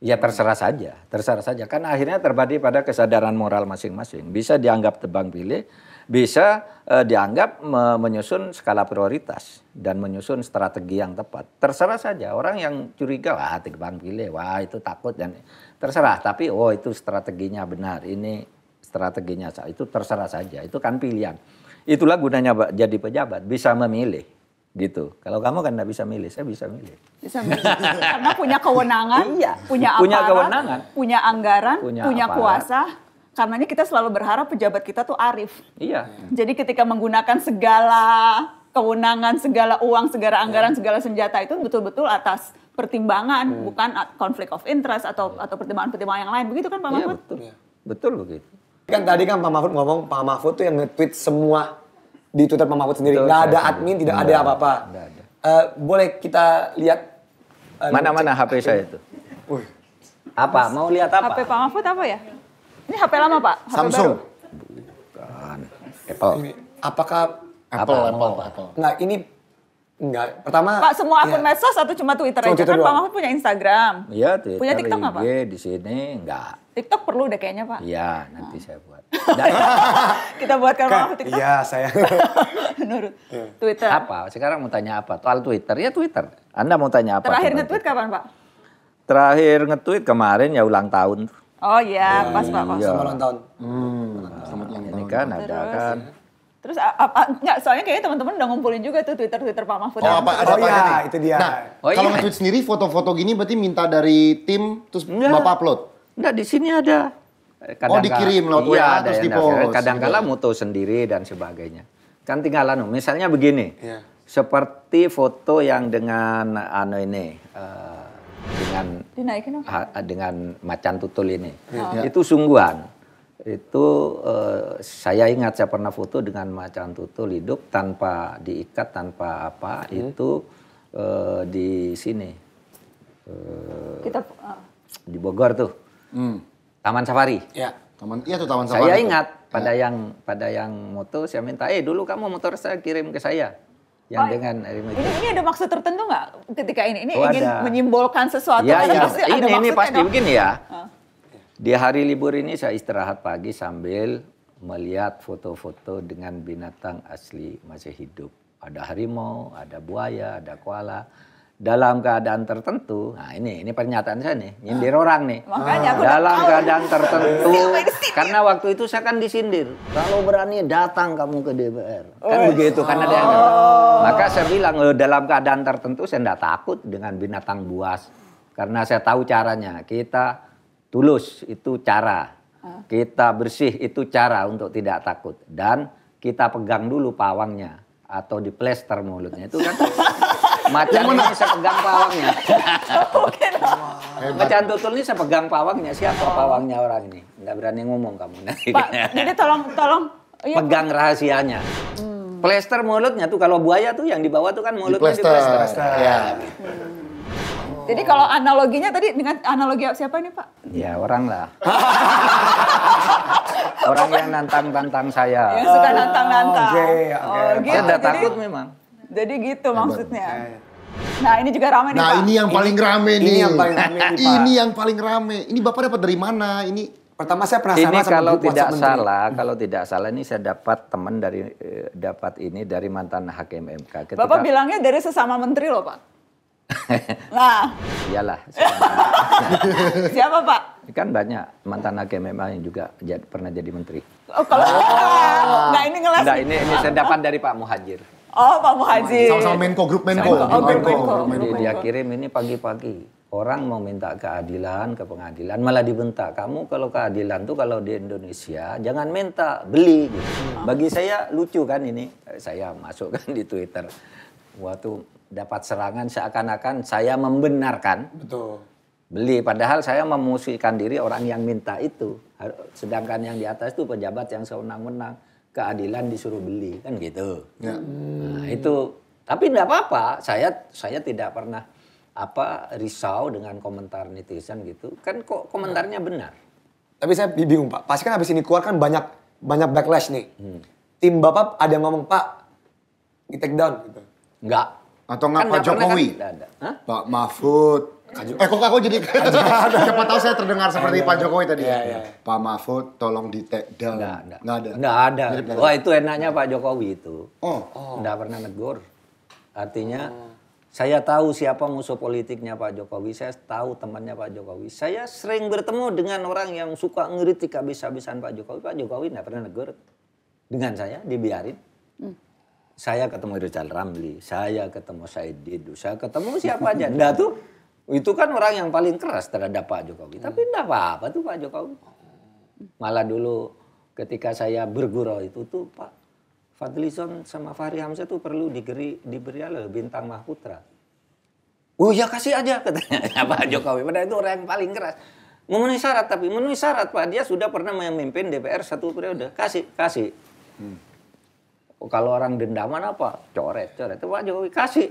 Ya terserah saja, terserah saja. Kan akhirnya terbadi pada kesadaran moral masing-masing. Bisa dianggap tebang pilih, bisa eh, dianggap me menyusun skala prioritas dan menyusun strategi yang tepat. Terserah saja orang yang curiga, wah Bang Pilih, wah itu takut dan terserah. Tapi oh itu strateginya benar, ini strateginya salah, itu terserah saja. Itu kan pilihan. Itulah gunanya jadi pejabat, bisa memilih. Gitu. Kalau kamu kan nggak bisa milih, saya bisa milih. Bisa milih. Karena punya kewenangan, iya. punya, punya aparat, kewenangan. punya anggaran, punya, punya kuasa. Karena ini kita selalu berharap pejabat kita tuh arif. Iya. Jadi ketika menggunakan segala kewenangan, segala uang, segala anggaran, iya. segala senjata itu betul-betul atas pertimbangan, hmm. bukan konflik of interest atau atau pertimbangan-pertimbangan yang lain. Begitu kan Pak Mahfud? Iya, betul. Iya. Betul begitu. Kan tadi kan Pak Mahfud ngomong, Pak Mahfud tuh yang nge-tweet semua di Twitter Pak Mahfud sendiri, nggak ada admin, tidak ada apa-apa. Uh, boleh kita lihat mana-mana uh, H P saya itu? Wih. Apa? Mau lihat apa? H P Pak Mahfud apa ya? Ini H P lama Pak? H P Samsung? Bukan. Apple. Ini, apakah Apple? Apple, Apple. Nah ini enggak. Pertama. Pak semua akun ya. Medsos atau cuma Twitter cuma aja? Twitter kan doang. Pak Mahfud punya Instagram. Iya. Punya TikTok nggak Pak? Di sini nggak. TikTok perlu deh kayaknya Pak. Iya, nanti nah. saya buat. Kita buatkan Pak TikTok. Iya, saya. Menurut ya. Twitter. Apa? Sekarang mau tanya apa? Soal Twitter, ya Twitter. Anda mau tanya apa? Terakhir nge-tweet kapan Pak? Terakhir nge-tweet kemarin ya ulang tahun. Oh iya, ya, pas Pak. Pas. Ya. Sama ulang tahun. Hmm. Selamat ulang tahun. Ini kan ada kan. Terus apa enggak soalnya kayaknya teman-teman udah ngumpulin juga tuh Twitter-Twitter Pak Mahfud. Oh, apa ada oh, iya, itu dia. Nah, oh, iya. Kalau nge-tweet sendiri foto-foto gini berarti minta dari tim terus ya. Bapak upload. Enggak, di sini ada. Kadang oh dikirim lewat iya, W A terus di-post. Kadang-kala moto sendiri dan sebagainya. Kan tinggalan, misalnya begini. Yeah. Seperti foto yang dengan ano ini, uh, dengan Dinaikin, ha, dengan macan tutul ini. Yeah. Itu sungguhan. Itu uh, saya ingat saya pernah foto dengan macan tutul hidup tanpa diikat, tanpa apa. Mm. Itu uh, di sini. Uh, Kita, uh, di Bogor tuh. Hmm. Taman Safari. Ya, taman. Iya tuh Taman Safari. Saya ingat itu. pada ya. yang pada yang moto saya minta, "Eh, dulu kamu motor saya kirim ke saya." Yang oh, dengan ini, ini ada maksud tertentu nggak ketika ini? Ini oh, ingin ada. menyimbolkan sesuatu ya, ya. Pasti ini, ada ini pasti dong. Begini ya. Oh. Di hari libur ini saya istirahat pagi sambil melihat foto-foto dengan binatang asli masih hidup. Ada harimau, ada buaya, ada koala. Dalam keadaan tertentu, nah ini ini pernyataan saya nih, nyindir ah. orang nih. Makanya aku dalam keadaan tahu. tertentu, karena waktu itu saya kan disindir. Kalau berani datang kamu ke D P R, kan oh. begitu karena ada yang oh. Maka saya bilang loh, dalam keadaan tertentu saya tidak takut dengan binatang buas, karena saya tahu caranya. Kita tulus itu cara, kita bersih itu cara untuk tidak takut, dan kita pegang dulu pawangnya atau diplester mulutnya itu kan. Macan ini saya pegang pawangnya. Macan tutul ini saya pegang pawangnya. Siapa pawangnya orang ini? Nggak berani ngomong kamu. Pak, jadi tolong, tolong. Pegang rahasianya. Plester mulutnya tuh, kalau buaya tuh yang dibawa tuh kan mulutnya di plester. Jadi kalau analoginya tadi dengan analogi siapa ini Pak? Ya orang lah. Orang yang nantang-nantang saya. Yang suka nantang-nantang. Saya nggak takut memang. Jadi gitu Hebat. maksudnya. Nah ini juga rame nih Nah Pak. ini yang paling rame ini, nih. Ini yang paling rame nih Pak. Ini yang paling rame. Ini Bapak dapat dari mana? Ini pertama saya penasaran sama kalau tidak salah, menteri. kalau tidak salah ini saya dapat teman dari dapat ini dari mantan hakim M K. Ketika, Bapak bilangnya dari sesama menteri loh Pak. Nah. Iyalah. Siapa Pak? Kan banyak mantan hakim M K yang juga jad, pernah jadi menteri. Oh kalau oh. Nah ini ngeles. Nah ini, ini saya dapat dari Pak Muhajir. Oh Pak Muhajir. Sama-sama Menko, grup Menko. Menko. Oh, Menko. Menko. Menko. Jadi dia kirim ini pagi-pagi. Orang mau minta keadilan ke pengadilan, malah dibentak. Kamu kalau keadilan tuh kalau di Indonesia, jangan minta, beli. Gitu. Bagi saya lucu kan ini. Saya masukkan di Twitter. Waktu dapat serangan seakan-akan saya membenarkan. Betul. Beli, padahal saya memusuhkan diri orang yang minta itu. Sedangkan yang di atas itu pejabat yang sewenang-wenang. Keadilan disuruh beli kan gitu. Ya. Nah, itu tapi enggak apa-apa. Saya saya tidak pernah apa risau dengan komentar netizen gitu. Kan kok komentarnya benar. Tapi saya bingung Pak. Pasti kan habis ini keluar kan banyak banyak backlash nih. Hmm. Tim Bapak ada yang ngomong Pak di take down gitu. Enggak. Atau enggak kan Pak Jokowi? Kan, Pak Mahfud. Eh kok aku jadi siapa tahu saya terdengar seperti Pak Jokowi tadi. Ya, ya. Pak Mahfud tolong di take down. Enggak ada. Enggak ada. Wah, itu enaknya Pak Jokowi itu. Oh, enggak pernah negur. Artinya oh. saya tahu siapa musuh politiknya Pak Jokowi, saya tahu temannya Pak Jokowi. Saya sering bertemu dengan orang yang suka ngeritik habis-habisan Pak Jokowi. Pak Jokowi enggak pernah negur. Dengan saya dibiarin. Hmm. Saya ketemu Rizal Ramli, saya ketemu Said Didu, saya ketemu siapa aja. Enggak tuh. Itu kan orang yang paling keras terhadap Pak Jokowi. Hmm. Tapi enggak apa-apa tuh Pak Jokowi. Malah dulu ketika saya bergurau itu tuh Pak Fadlizon sama Fahri Hamzah tuh perlu digeri, diberi ala bintang Mahputra. Oh ya kasih aja katanya ya, Pak Jokowi. Padahal itu orang yang paling keras. Memenuhi syarat tapi memenuhi syarat Pak. Dia sudah pernah memimpin D P R satu periode. Kasih, kasih. Hmm. Oh, kalau orang dendaman apa? Coret, coret. Itu Pak Jokowi kasih.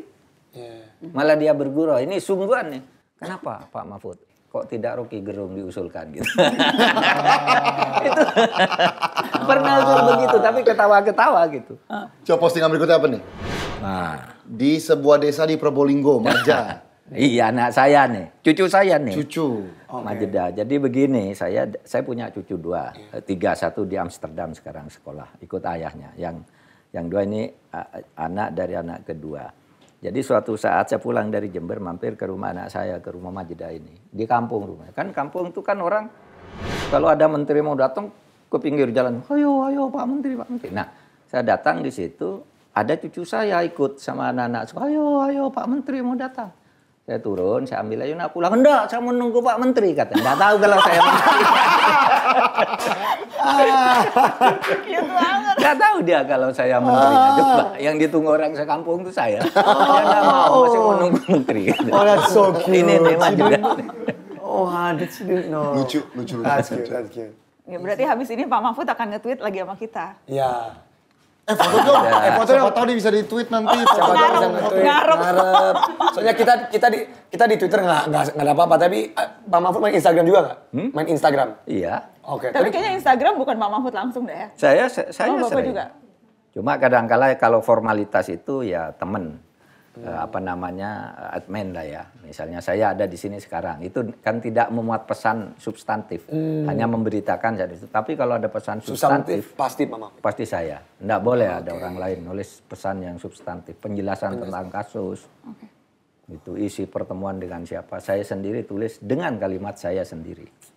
Yeah. Malah dia bergurau, ini sungguhan nih. Kenapa Pak Mahfud? Kok tidak Rocky Gerung diusulkan gitu? Itu pernah tuh begitu, tapi ketawa-ketawa gitu. Coba postingan berikutnya apa nih? Nah, di sebuah desa di Probolinggo, Maja. Iya, anak saya nih, cucu saya nih. Cucu. Okay. Majeda. Jadi begini, saya saya punya cucu dua, yeah. tiga, satu di Amsterdam sekarang sekolah, ikut ayahnya. Yang yang dua ini anak dari anak kedua. Jadi suatu saat saya pulang dari Jember mampir ke rumah anak saya, ke rumah Majeda ini. Di kampung rumahnya. Kan kampung itu kan orang kalau ada menteri mau datang ke pinggir jalan. Ayo, ayo Pak Menteri, Pak Menteri. Nah saya datang di situ ada cucu saya ikut sama anak-anak. Ayo, ayo Pak Menteri mau datang. Saya turun, saya ambil aja nak pulang. Enggak, saya menunggu Pak Menteri katanya. Enggak tahu kalau saya menteri. Gak tahu dia kalau saya menteri. Coba yang ditunggu orang sekampung itu saya. Dia nggak mau, masih mau nunggu menteri. Oh, that's so cute. Ini memang juga. Oh, that's no. Lucu, lucu, lucu. Ya berarti habis ini Pak Mahfud akan nge-tweet lagi sama kita. Iya. Eh foto dong, eh foto dong. Tahu dia bisa di-tweet nanti. Siapa tahu bisa nge-tweet. Ngarep. Soalnya kita kita di kita di Twitter nggak nggak ada apa-apa. Tapi Pak Mahfud main Instagram juga nggak? Main Instagram. Iya. Okay, tapi tadi, kayaknya Instagram bukan Pak Mahfud langsung deh ya? Saya, saya, oh, saya juga. Cuma kadang-kala kalau formalitas itu ya temen. Hmm. Eh, apa namanya, admin lah ya. Misalnya saya ada di sini sekarang. Itu kan tidak memuat pesan substantif. Hmm. Hanya memberitakan. Tapi kalau ada pesan substantif. substantif pasti Pak Mahfud. Pasti saya. Nggak boleh okay. ada orang lain nulis pesan yang substantif. Penjelasan, Penjelasan. tentang kasus. Okay. Itu isi pertemuan dengan siapa. Saya sendiri tulis dengan kalimat saya sendiri.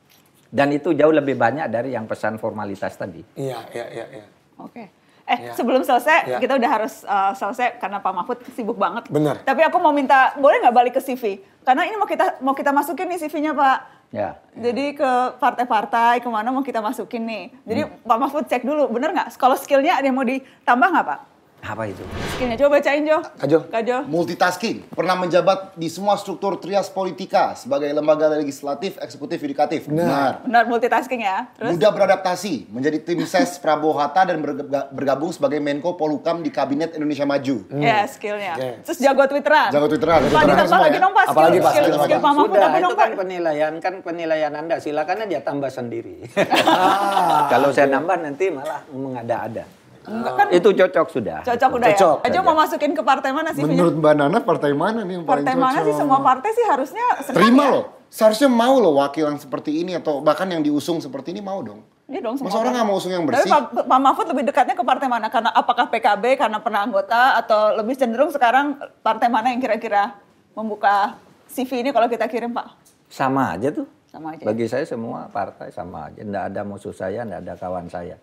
Dan itu jauh lebih banyak dari yang pesan formalitas tadi. Iya, iya, iya. iya. Oke. Okay. Eh, ya. sebelum selesai, ya. kita udah harus uh, selesai karena Pak Mahfud sibuk banget. Benar. Tapi aku mau minta, boleh nggak balik ke C V? Karena ini mau kita mau kita masukin nih C V-nya, Pak. Ya. Jadi ke partai-partai, kemana mau kita masukin nih. Jadi hmm. Pak Mahfud cek dulu, bener nggak? Kalau skill-nya ada yang mau ditambah nggak, Pak? Apa itu? Skillnya coba bacain Jo. Kajo. Kajo. Multitasking. Pernah menjabat di semua struktur trias politika sebagai lembaga legislatif, eksekutif, yudikatif. Benar. Benar multitasking ya. Terus? Mudah beradaptasi. Menjadi tim ses Prabowo Hatta dan bergabung sebagai Menko Polhukam di Kabinet Indonesia Maju. Hmm. Ya yeah, skillnya. Yeah. Terus jago twitteran. Jago twitteran. Pak ditambah lagi dong Pak. Apalagi Pak. Skill, skill Pak Mahfud. Sudah itu kan penilaian. Kan penilaian Anda. Silakan aja tambah sendiri. ah, Kalau saya nambah nanti malah mengada-ada. Nah, kan itu cocok sudah. Cocok udah ya. Aja mau masukin ke partai mana sih? Menurut Mbak Nana partai mana nih yang paling cocok? Partai mana sih semua partai sih harusnya terima ya? Loh. Seharusnya mau loh wakil yang seperti ini atau bahkan yang diusung seperti ini mau dong. Iya dong. Masa orang nggak mau usung yang bersih? Tapi Pak, Pak Mahfud lebih dekatnya ke partai mana? Karena apakah P K B karena pernah anggota atau lebih cenderung sekarang partai mana yang kira-kira membuka C V ini kalau kita kirim Pak? Sama aja tuh. Sama aja. Bagi saya semua partai sama aja. Nggak ada musuh saya, nggak ada kawan saya.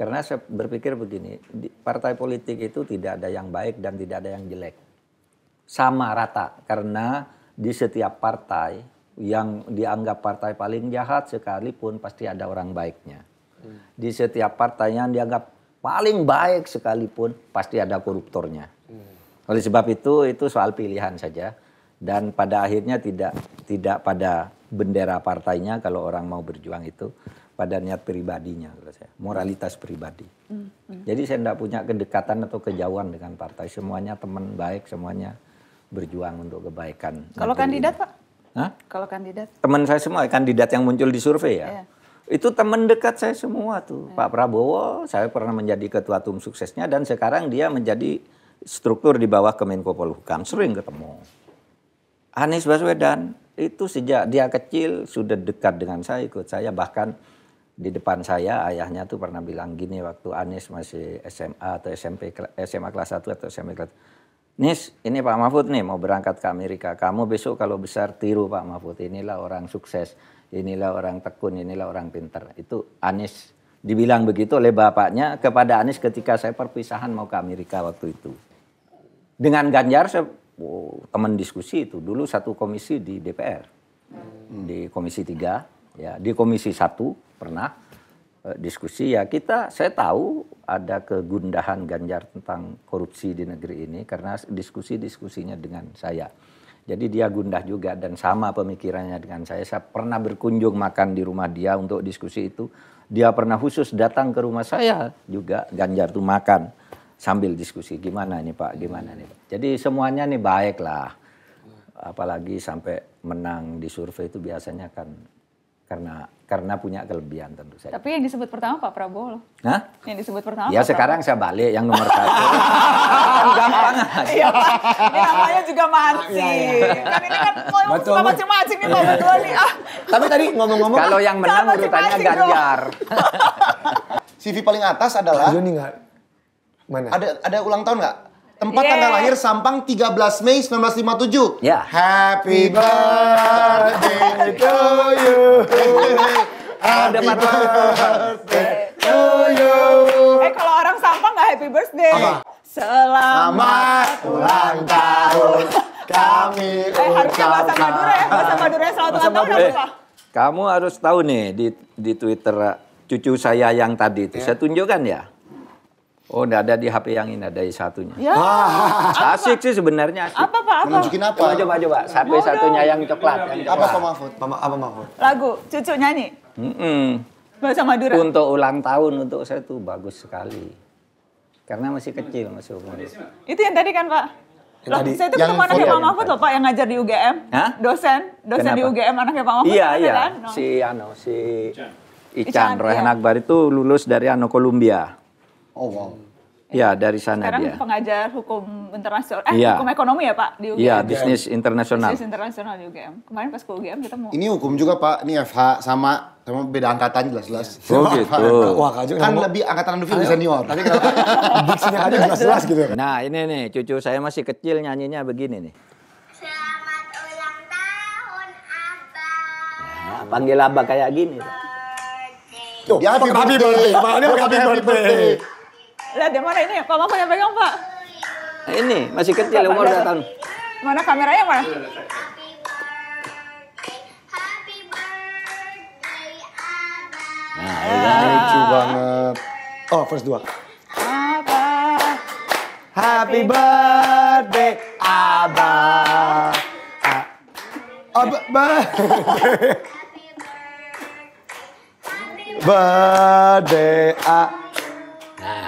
Karena saya berpikir begini, partai politik itu tidak ada yang baik dan tidak ada yang jelek. Sama rata, karena di setiap partai yang dianggap partai paling jahat sekalipun pasti ada orang baiknya. Di setiap partai yang dianggap paling baik sekalipun pasti ada koruptornya. Oleh sebab itu, itu soal pilihan saja. Dan pada akhirnya tidak tidak pada bendera partainya kalau orang mau berjuang itu. Pada niat pribadinya, kalau saya moralitas pribadi. Hmm, hmm. Jadi saya tidak punya kedekatan atau kejauhan dengan partai. Semuanya teman baik, semuanya berjuang untuk kebaikan. Kalau kandidat ini. Pak? Hah? Kalau kandidat? Teman saya semua, kandidat yang muncul di survei ya. Yeah. Itu teman dekat saya semua tuh. Yeah. Pak Prabowo, saya pernah menjadi ketua tim suksesnya dan sekarang dia menjadi struktur di bawah Kemenko Polhukam. Sering ketemu. Anies Baswedan. itu sejak dia kecil sudah dekat dengan saya, ikut saya. Bahkan di depan saya ayahnya tuh pernah bilang gini waktu Anies masih S M A atau S M P, S M A kelas satu atau S M P kelas Nis, ini Pak Mahfud nih mau berangkat ke Amerika. Kamu besok kalau besar tiru Pak Mahfud. Inilah orang sukses, inilah orang tekun, inilah orang pintar. Itu Anies dibilang begitu oleh bapaknya kepada Anies ketika saya perpisahan mau ke Amerika waktu itu. Dengan Ganjar saya oh, teman diskusi itu. Dulu satu komisi di D P R. Hmm. Di Komisi tiga, ya, di Komisi satu pernah eh, diskusi ya kita, saya tahu ada kegundahan Ganjar tentang korupsi di negeri ini karena diskusi-diskusinya dengan saya. Jadi dia gundah juga dan sama pemikirannya dengan saya. Saya pernah berkunjung makan di rumah dia untuk diskusi itu. Dia pernah khusus datang ke rumah saya juga, Ganjar tuh makan sambil diskusi. Gimana nih Pak, gimana nih Pak. Jadi semuanya nih baik lah. Apalagi sampai menang di survei itu biasanya kan karena karena punya kelebihan tentu saja. Tapi yang disebut pertama Pak Prabowo. Hah? Yang disebut pertama. Ya Pak sekarang Prabowo. Saya balik yang nomor satu. Gampang aja. Iya, ini namanya juga mancing. Kan ini kan mau suka mancing-mancing nih Pak berdua nih. Ah. Tapi tadi ngomong-ngomong kalau yang menang urutannya Ganjar. C V paling atas adalah Joni enggak? Mana? Ada ada ulang tahun enggak? Tempat yeah. Tanggal lahir Sampang tiga belas Mei seribu sembilan ratus lima puluh tujuh. Yeah. Happy birthday to you. Happy birthday to you. Eh kalau orang Sampang nggak happy birthday. Apa? Selamat ulang tahun kami ucapkan. Eh harusnya bahasa Madura ya. Bahasa Madura selamat ulang tahun apa Pak? Kamu harus tahu nih di di Twitter cucu saya yang tadi itu. Yeah. Saya tunjukkan ya. Oh, enggak ada di H P yang ini, ada di satunya. Ya. Ah, asik apa? Sih sebenarnya asik. Apa, Pak? Apa? Menunjukin apa? Coba, coba, coba. Satu-satunya yang coklat. Yang apa, Pak Mahfud? Apa, Mahfud? Lagu, cucu nyanyi? Mm-mm. Bahasa Madura? Untuk ulang tahun, untuk saya tuh bagus sekali. Karena masih kecil, masih umurnya. Itu yang tadi kan, Pak? Loh, tadi, saya tuh ketemu anaknya Pak Mahfud loh, Pak, yang ngajar di U G M. Hah? Dosen. Dosen kenapa? Di U G M, anaknya Pak Mahfud. Iya, iya. Kan? No. Si, ano, si Ican. Ican Rohan Akbar itu lulus dari ano Columbia. Oh wow. Ya dari sana sekarang dia. Sekarang pengajar hukum internasional, eh ya. Hukum ekonomi ya Pak di U G M. Iya bisnis internasional. Bisnis internasional di U G M. Kemarin pas ke U G M kita mau. Ini hukum juga Pak, ini F H sama sama beda angkatan jelas-jelas. Oh gitu. Wah kan ngomong. Lebih angkatan Andovi lebih senior. Tapi kalau diksinya aja jelas-jelas gitu. Nah ini nih cucu saya masih kecil nyanyinya begini nih. Selamat ulang tahun Abang. Nah, panggil Abang kayak gini. Tuh, dia happy birthday. Birthday. Dia happy birthday. Lihat deh mana ini Pak Mahfud yang pegang Pak. Ini masih kecil umur dua tahun. Mana kameranya mana? Happy birthday, happy birthday Abang. Nah, ya. Lucu banget. Oh, verse dua. Abang. Happy birthday Abang. Abang. Birthday Abang.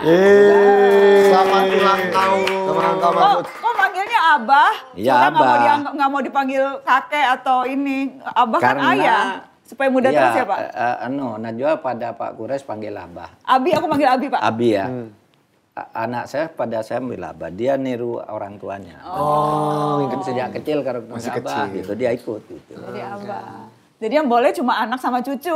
Yeay. Selamat ulang tahun. Selamat ulang tahun. Kok manggilnya Abah? Iya, Abah. Nggak mau dipanggil kakek atau ini. Abah karena, kan ayah. Supaya muda ya, terus ya Pak? Uh, no, Najwa pada Pak Kures panggil Abah. Abi, aku panggil Abi Pak? Abi ya. Hmm. Anak saya pada saya panggil Abah. Dia niru orang tuanya. Oh. Mungkin sejak kecil karena masih Abah kecil. Gitu. Dia ikut gitu. Jadi oh, Abah. Ya. Jadi yang boleh cuma anak sama cucu.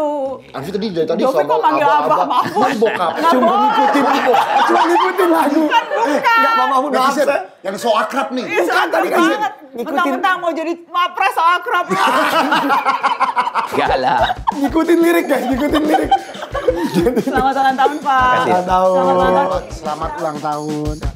Anfi tadi dari tadi sama abah-abah. Maafun bokap. Cuma ngikutin aku. Cuma ngikutin lagu. Bukan, bukan. Gak mau maafun absen. Yang so akrab nih. Bukan, bukan tadi kan. Mentang-mentang mau jadi mapres so akrab. Gak lah. Ngikutin lirik guys, ngikutin lirik. Selamat ulang tahun Pak. Selamat ulang tahun. Selamat ulang tahun.